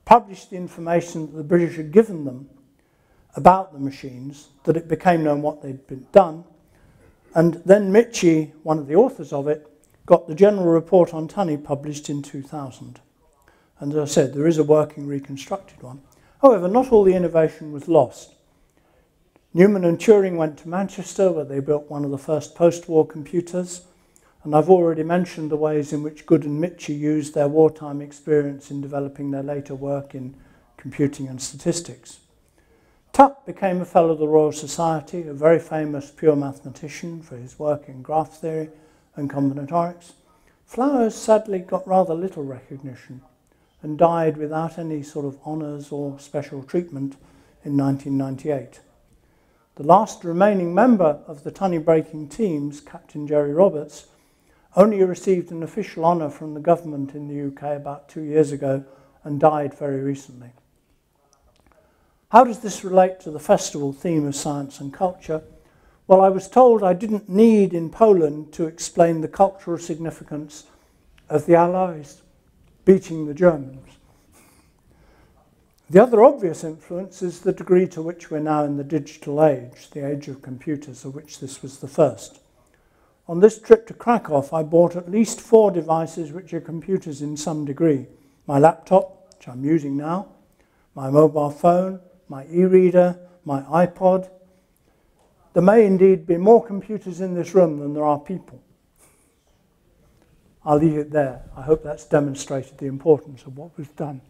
published the information that the British had given them about the machines, that it became known what they'd been done, and then Michie, one of the authors of it, got the General Report on Tunny published in 2000. And as I said, there is a working reconstructed one. However, not all the innovation was lost. Newman and Turing went to Manchester, where they built one of the first post-war computers, and I've already mentioned the ways in which Good and Michie used their wartime experience in developing their later work in computing and statistics. Tutte became a Fellow of the Royal Society, a very famous pure mathematician for his work in graph theory and combinatorics. Flowers sadly got rather little recognition and died without any sort of honours or special treatment in 1998. The last remaining member of the Tunny breaking teams, Captain Jerry Roberts, only received an official honour from the government in the UK about 2 years ago and died very recently. How does this relate to the festival theme of science and culture? Well, I was told I didn't need in Poland to explain the cultural significance of the Allies beating the Germans. The other obvious influence is the degree to which we're now in the digital age, the age of computers, of which this was the first. On this trip to Krakow, I bought at least 4 devices which are computers in some degree. My laptop, which I'm using now, my mobile phone, my e-reader, my iPod. There may indeed be more computers in this room than there are people. I'll leave it there. I hope that's demonstrated the importance of what was done.